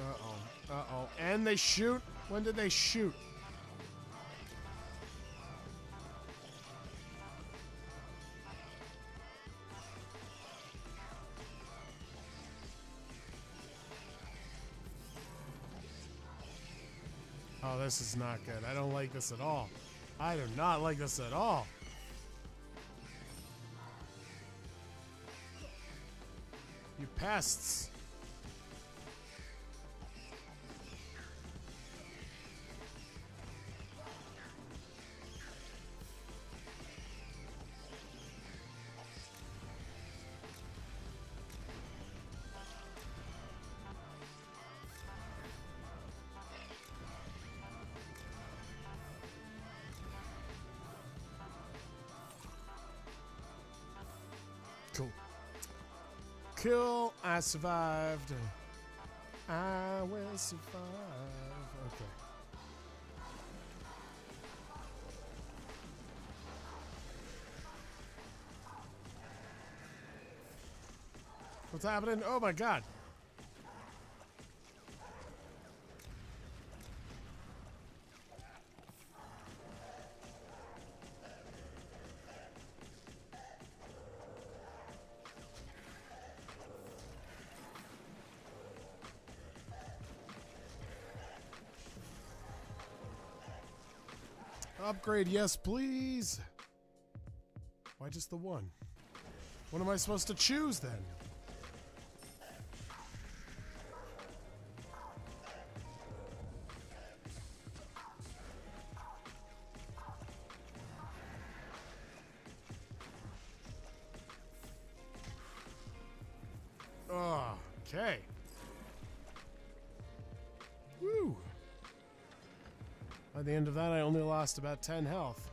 Uh-oh. And they shoot? When did they shoot? Oh, this is not good. I don't like this at all. I do not like this at all. You pests. Kill, I survived. I will survive. Okay. What's happening? Oh my god. Upgrade, yes, please. Why just the one? What am I supposed to choose then? Okay. Woo. By the end of that, I only lost about 10 health.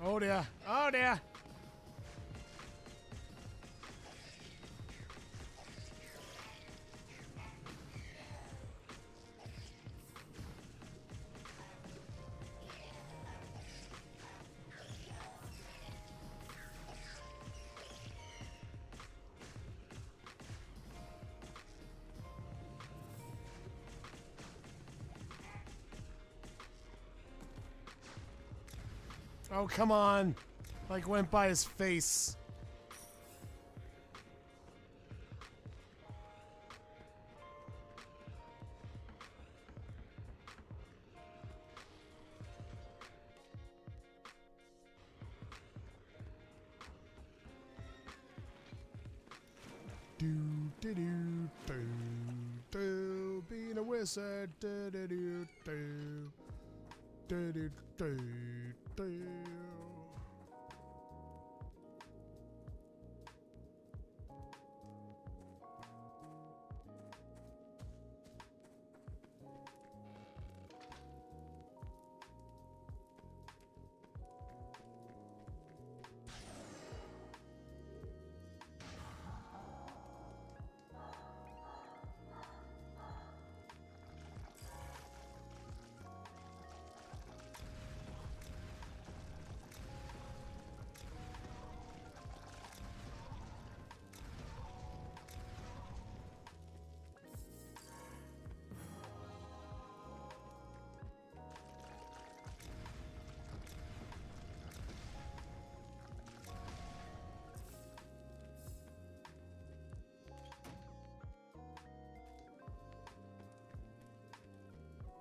Oh dear, oh dear. Oh, come on. Like, went by his face. Do, do, do, do, do, being a wizard, do, do, do, do.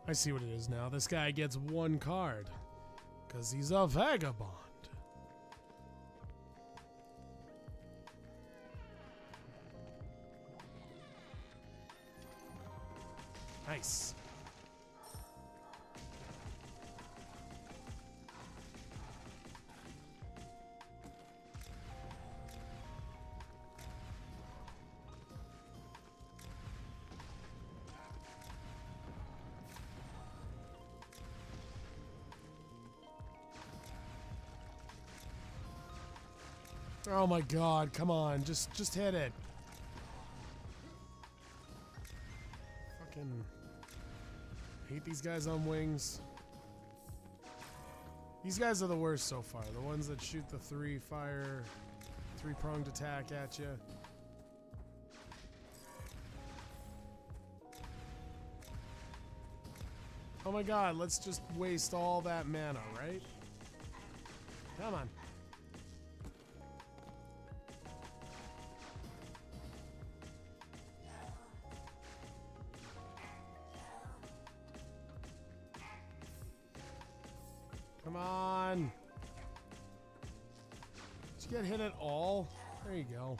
I see what it is now. This guy gets one card because he's a vagabond. Nice. Oh my god, come on, just hit it. Fucking hate these guys on wings. These guys are the worst so far. The ones that shoot the three-pronged attack at you. Oh my god, let's just waste all that mana, right? Come on. Come on! Did you get hit at all? There you go.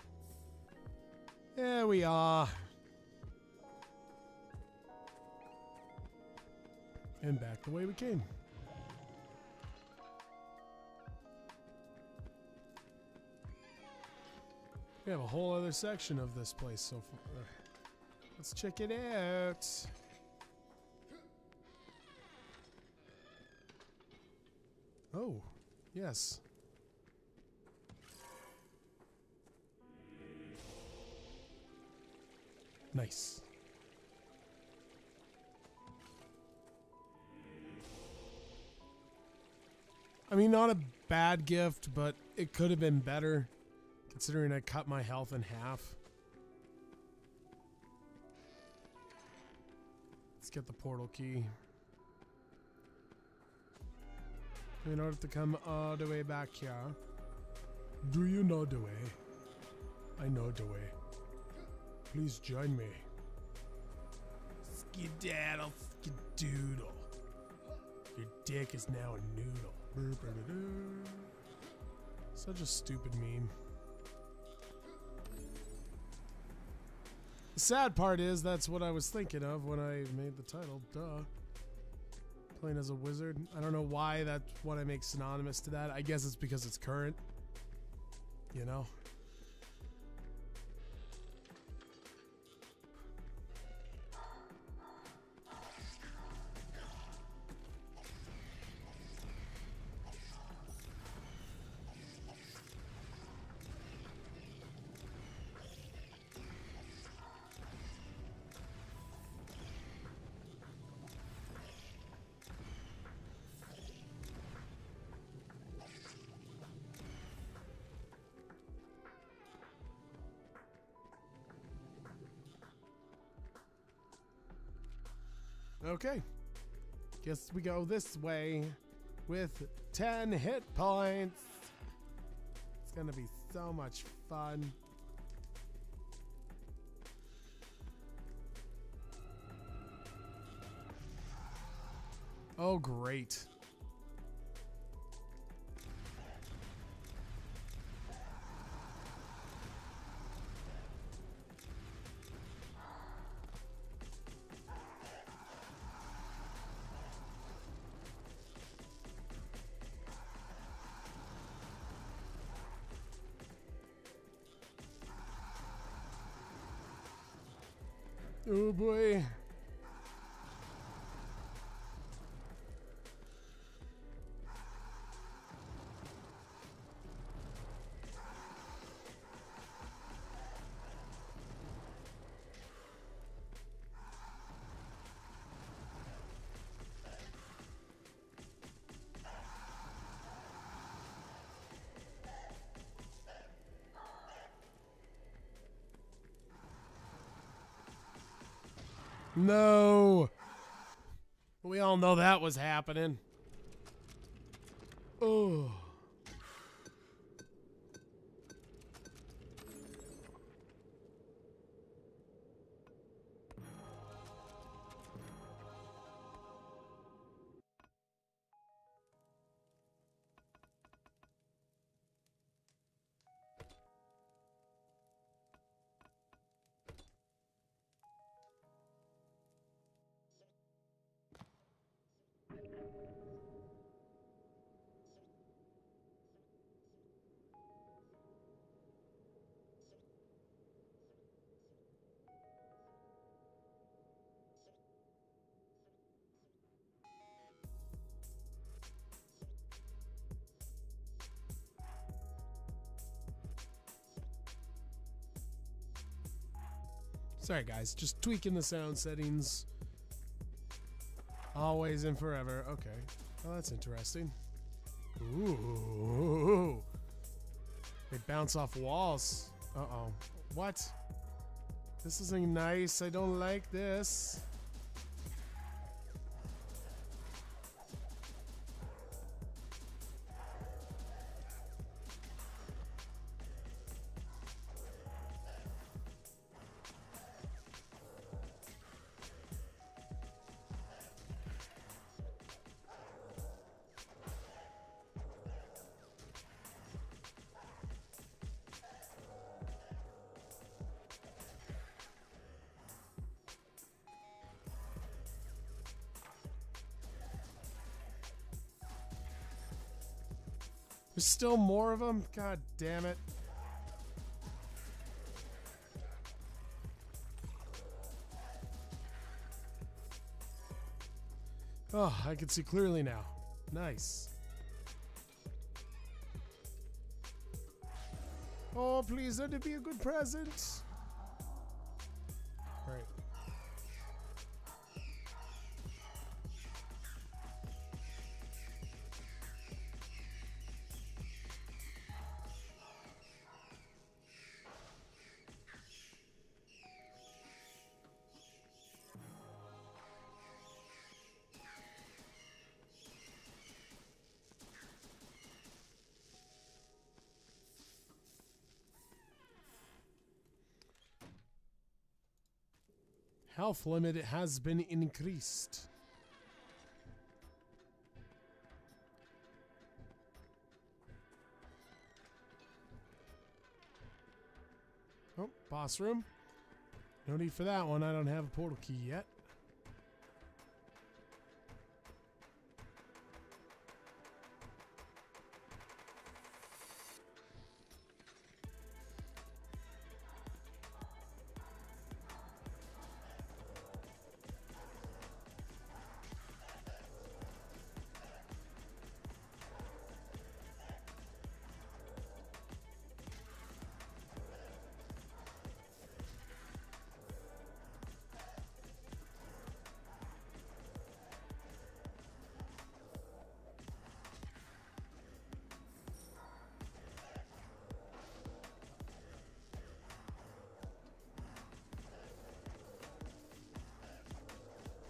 There we are. And back the way we came. We have a whole other section of this place so far. Let's check it out. Oh, yes. Nice. I mean, not a bad gift, but it could have been better, considering I cut my health in half. Let's get the portal key. In order to come all the way back here. Do you know the way? I know the way. Please join me. Skedaddle, skedoodle. Your dick is now a noodle. Such a stupid meme. The sad part is that's what I was thinking of when I made the title, duh. Playing as a wizard. I don't know why that's what I make synonymous to that. I guess it's because it's current. You know? Okay, guess we go this way with 10 hit points. It's gonna be so much fun. Oh, great. Oh boy. No! We all know that was happening. Oh. Sorry guys, just tweaking the sound settings. Always and forever. Okay. Well, that's interesting. Ooh. They bounce off walls. Uh-oh. What? This isn't nice. I don't like this. There's still more of them? God damn it. Oh, I can see clearly now. Nice. Oh, please, let it be a good present. All right. Health limit has been increased. Oh, boss room. No need for that one. I don't have a portal key yet.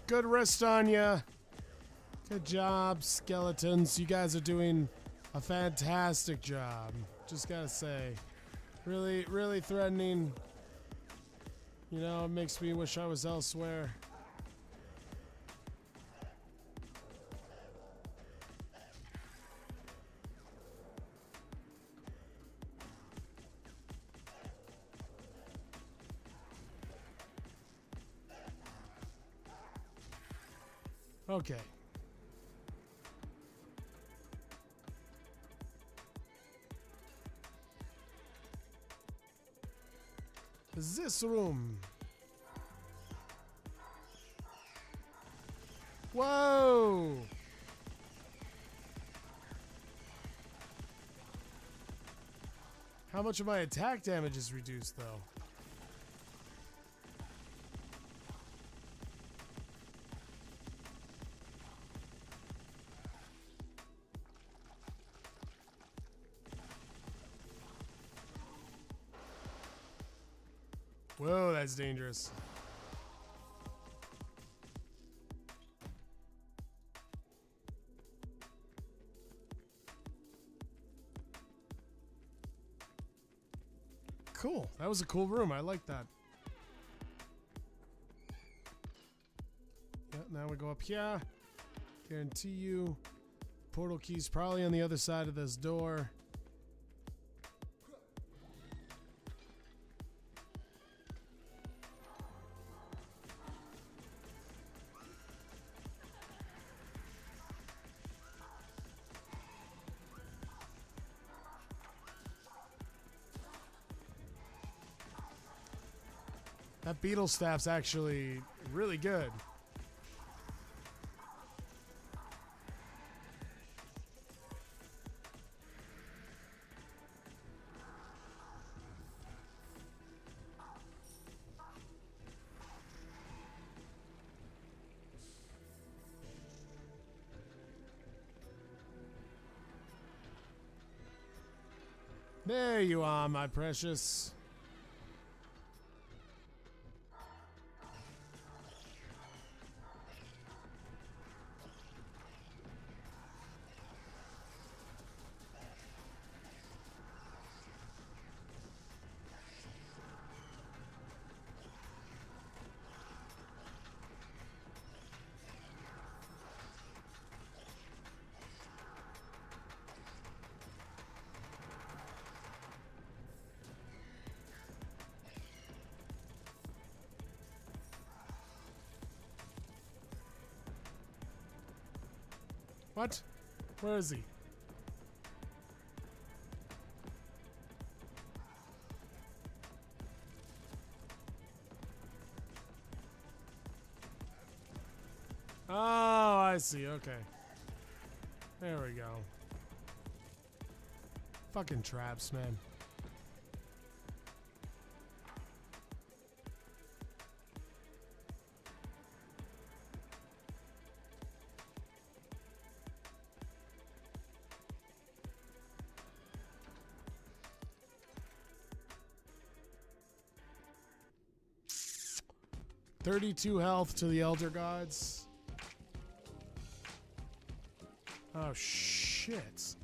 Good rest on ya. Good job, skeletons. You guys are doing a fantastic job. Just gotta say. Really, really threatening. You know, it makes me wish I was elsewhere. Okay. This room. ¡Wow! How much of my attack damage is reduced, though? Whoa, that's dangerous. Cool. That was a cool room. I like that. Yeah, now we go up here. Guarantee you. Portal key's probably on the other side of this door. That beetle staff's actually really good. There you are, my precious. What? Where is he? Oh, I see. Okay. There we go. Fucking traps, man. .32 health to the Elder Gods. Oh, shit.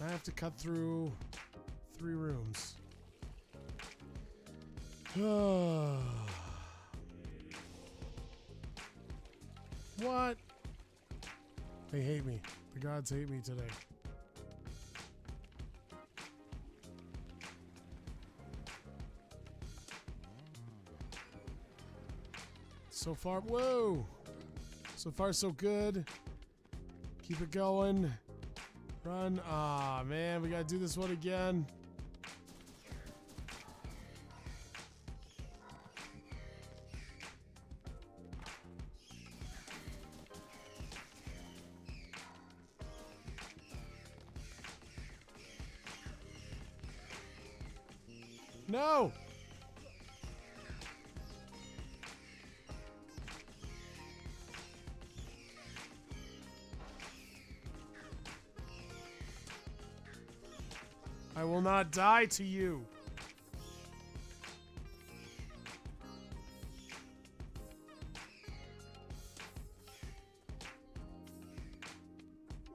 I have to cut through 3 rooms. What? They hate me. The gods hate me today. So far, whoa! So far, so good. Keep it going. Run. Ah, man, we gotta do this one again. No! I will not die to you.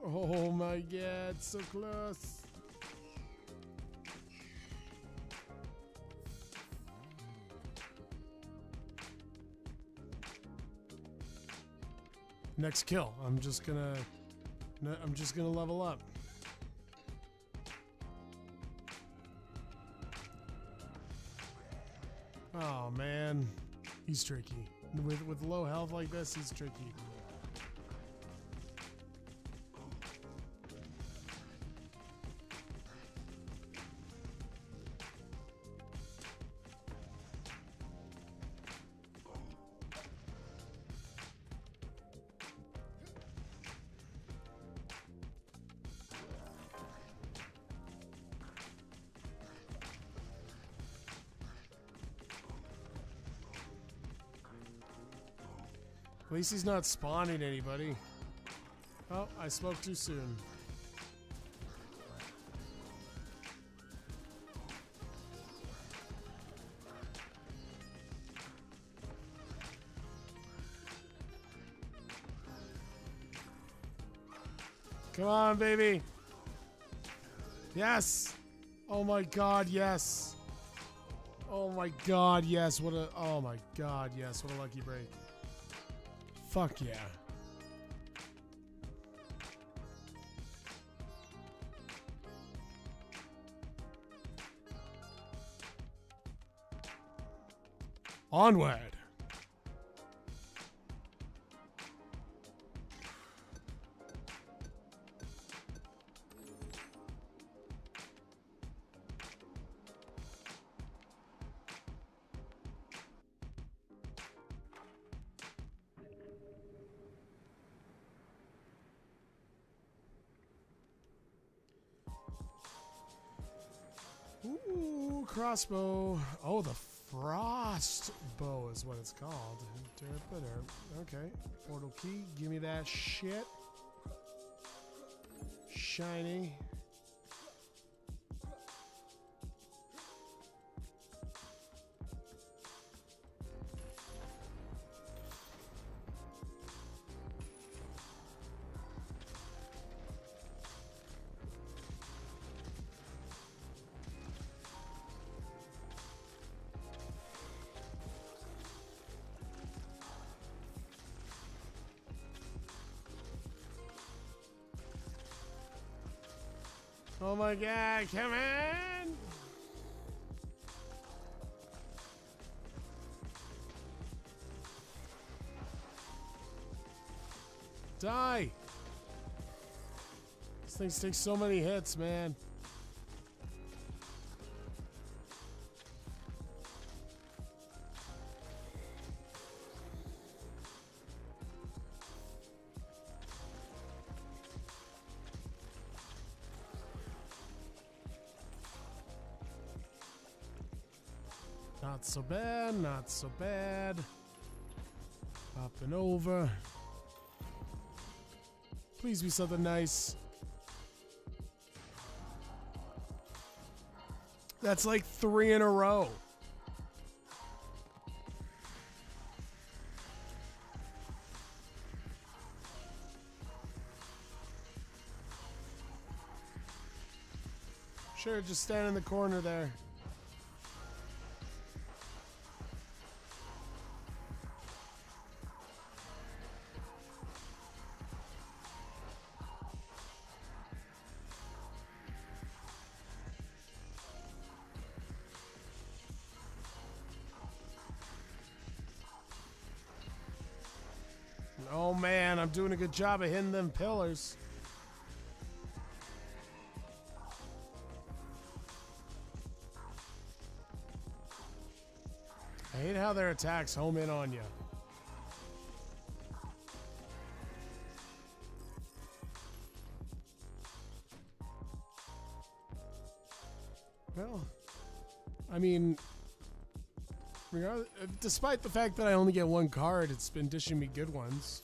Oh my god, so close. Next kill. I'm just gonna level up. Oh man, he's tricky. With low health like this, he's tricky. least he's not spawning anybody. Oh, I spoke too soon. Come on, baby. Yes. Oh my God, yes. Oh my God, yes. What a, oh my God, yes. What a lucky break. Fuck yeah. Onward. Ooh, crossbow. Oh, the frost bow is what it's called. Okay, portal key. Give me that shit. Shiny. Oh my God, come on! Die! These things take so many hits, man. Not so bad, not so bad. Up and over. Please be something nice. That's like 3 in a row. Sure, just stand in the corner there. Oh man, I'm doing a good job of hitting them pillars. I hate how their attacks home in on you. Well, I mean, despite the fact that I only get 1 card, it's been dishing me good ones.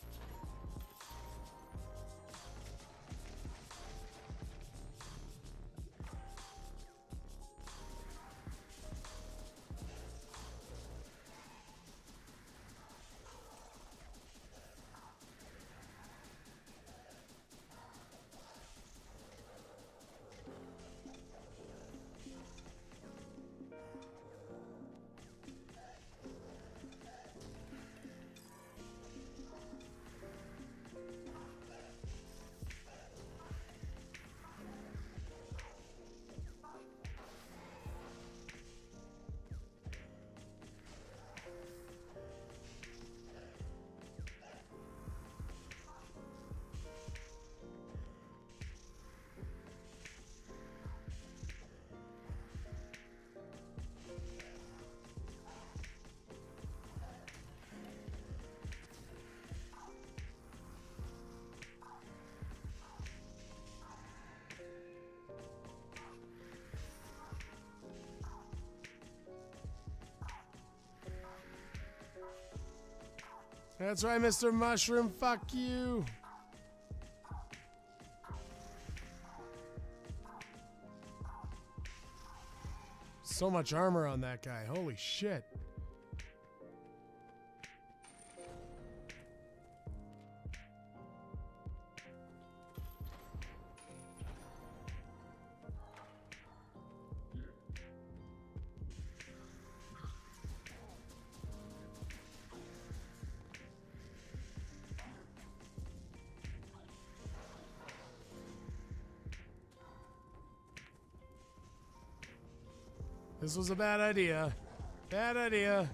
That's right, Mr. Mushroom. Fuck you. So much armor on that guy. Holy shit. This was a bad idea. Bad idea.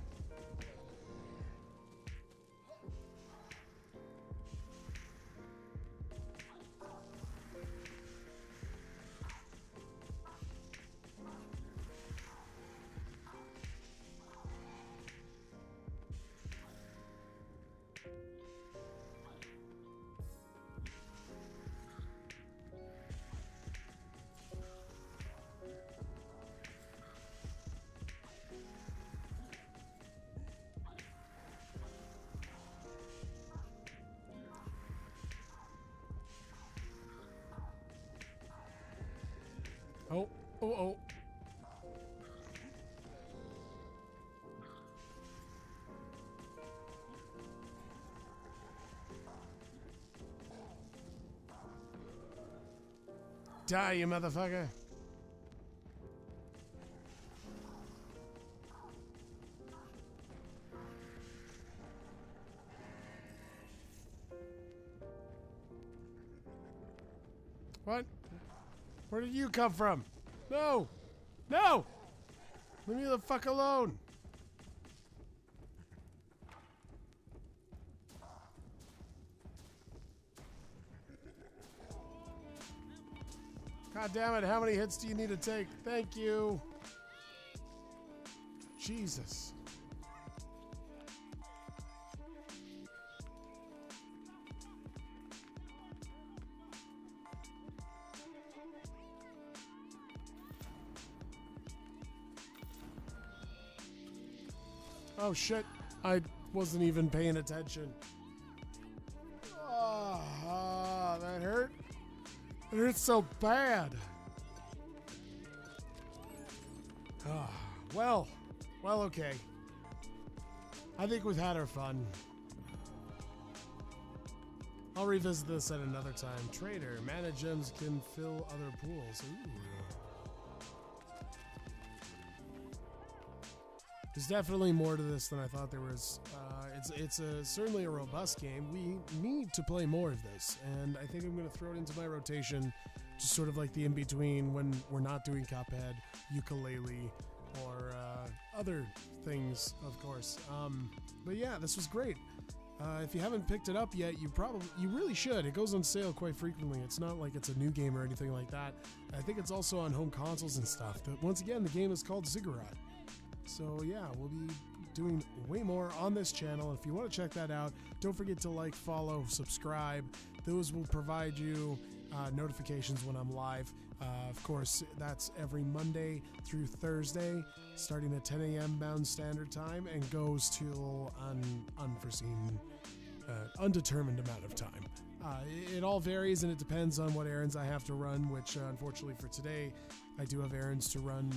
Oh, die, you motherfucker. What? Where did you come from? No! No! Leave me the fuck alone! God damn it, how many hits do you need to take? Thank you! Jesus. Oh shit, I wasn't even paying attention. Oh, that hurt. It hurts so bad. Oh, well, okay. I think we've had our fun. I'll revisit this at another time. Trader, mana gems can fill other pools. Ooh. There's definitely more to this than I thought there was. It's certainly a robust game. We need to play more of this, and I think I'm going to throw it into my rotation, just sort of like the in-between when we're not doing Cuphead, ukulele, or other things, of course. But yeah, this was great. If you haven't picked it up yet, you really should. It goes on sale quite frequently. It's not like it's a new game or anything like that. I think it's also on home consoles and stuff. But once again, the game is called Ziggurat. So yeah, we'll be doing way more on this channel. If you want to check that out, don't forget to like, follow, subscribe. Those will provide you notifications when I'm live. Of course, that's every Monday through Thursday, starting at 10 a.m. Mountain Standard Time, and goes till an unforeseen, undetermined amount of time. It all varies, and it depends on what errands I have to run, which unfortunately for today, I do have errands to run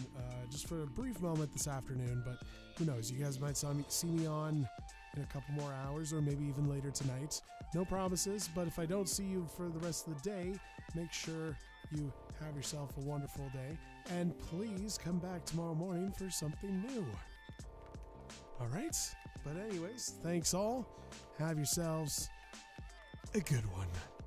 just for a brief moment this afternoon, but who knows, you guys might see me on in a couple more hours, or maybe even later tonight. No promises, but if I don't see you for the rest of the day, make sure you have yourself a wonderful day, and please come back tomorrow morning for something new. Alright, but anyways, thanks all, have yourselves a good one.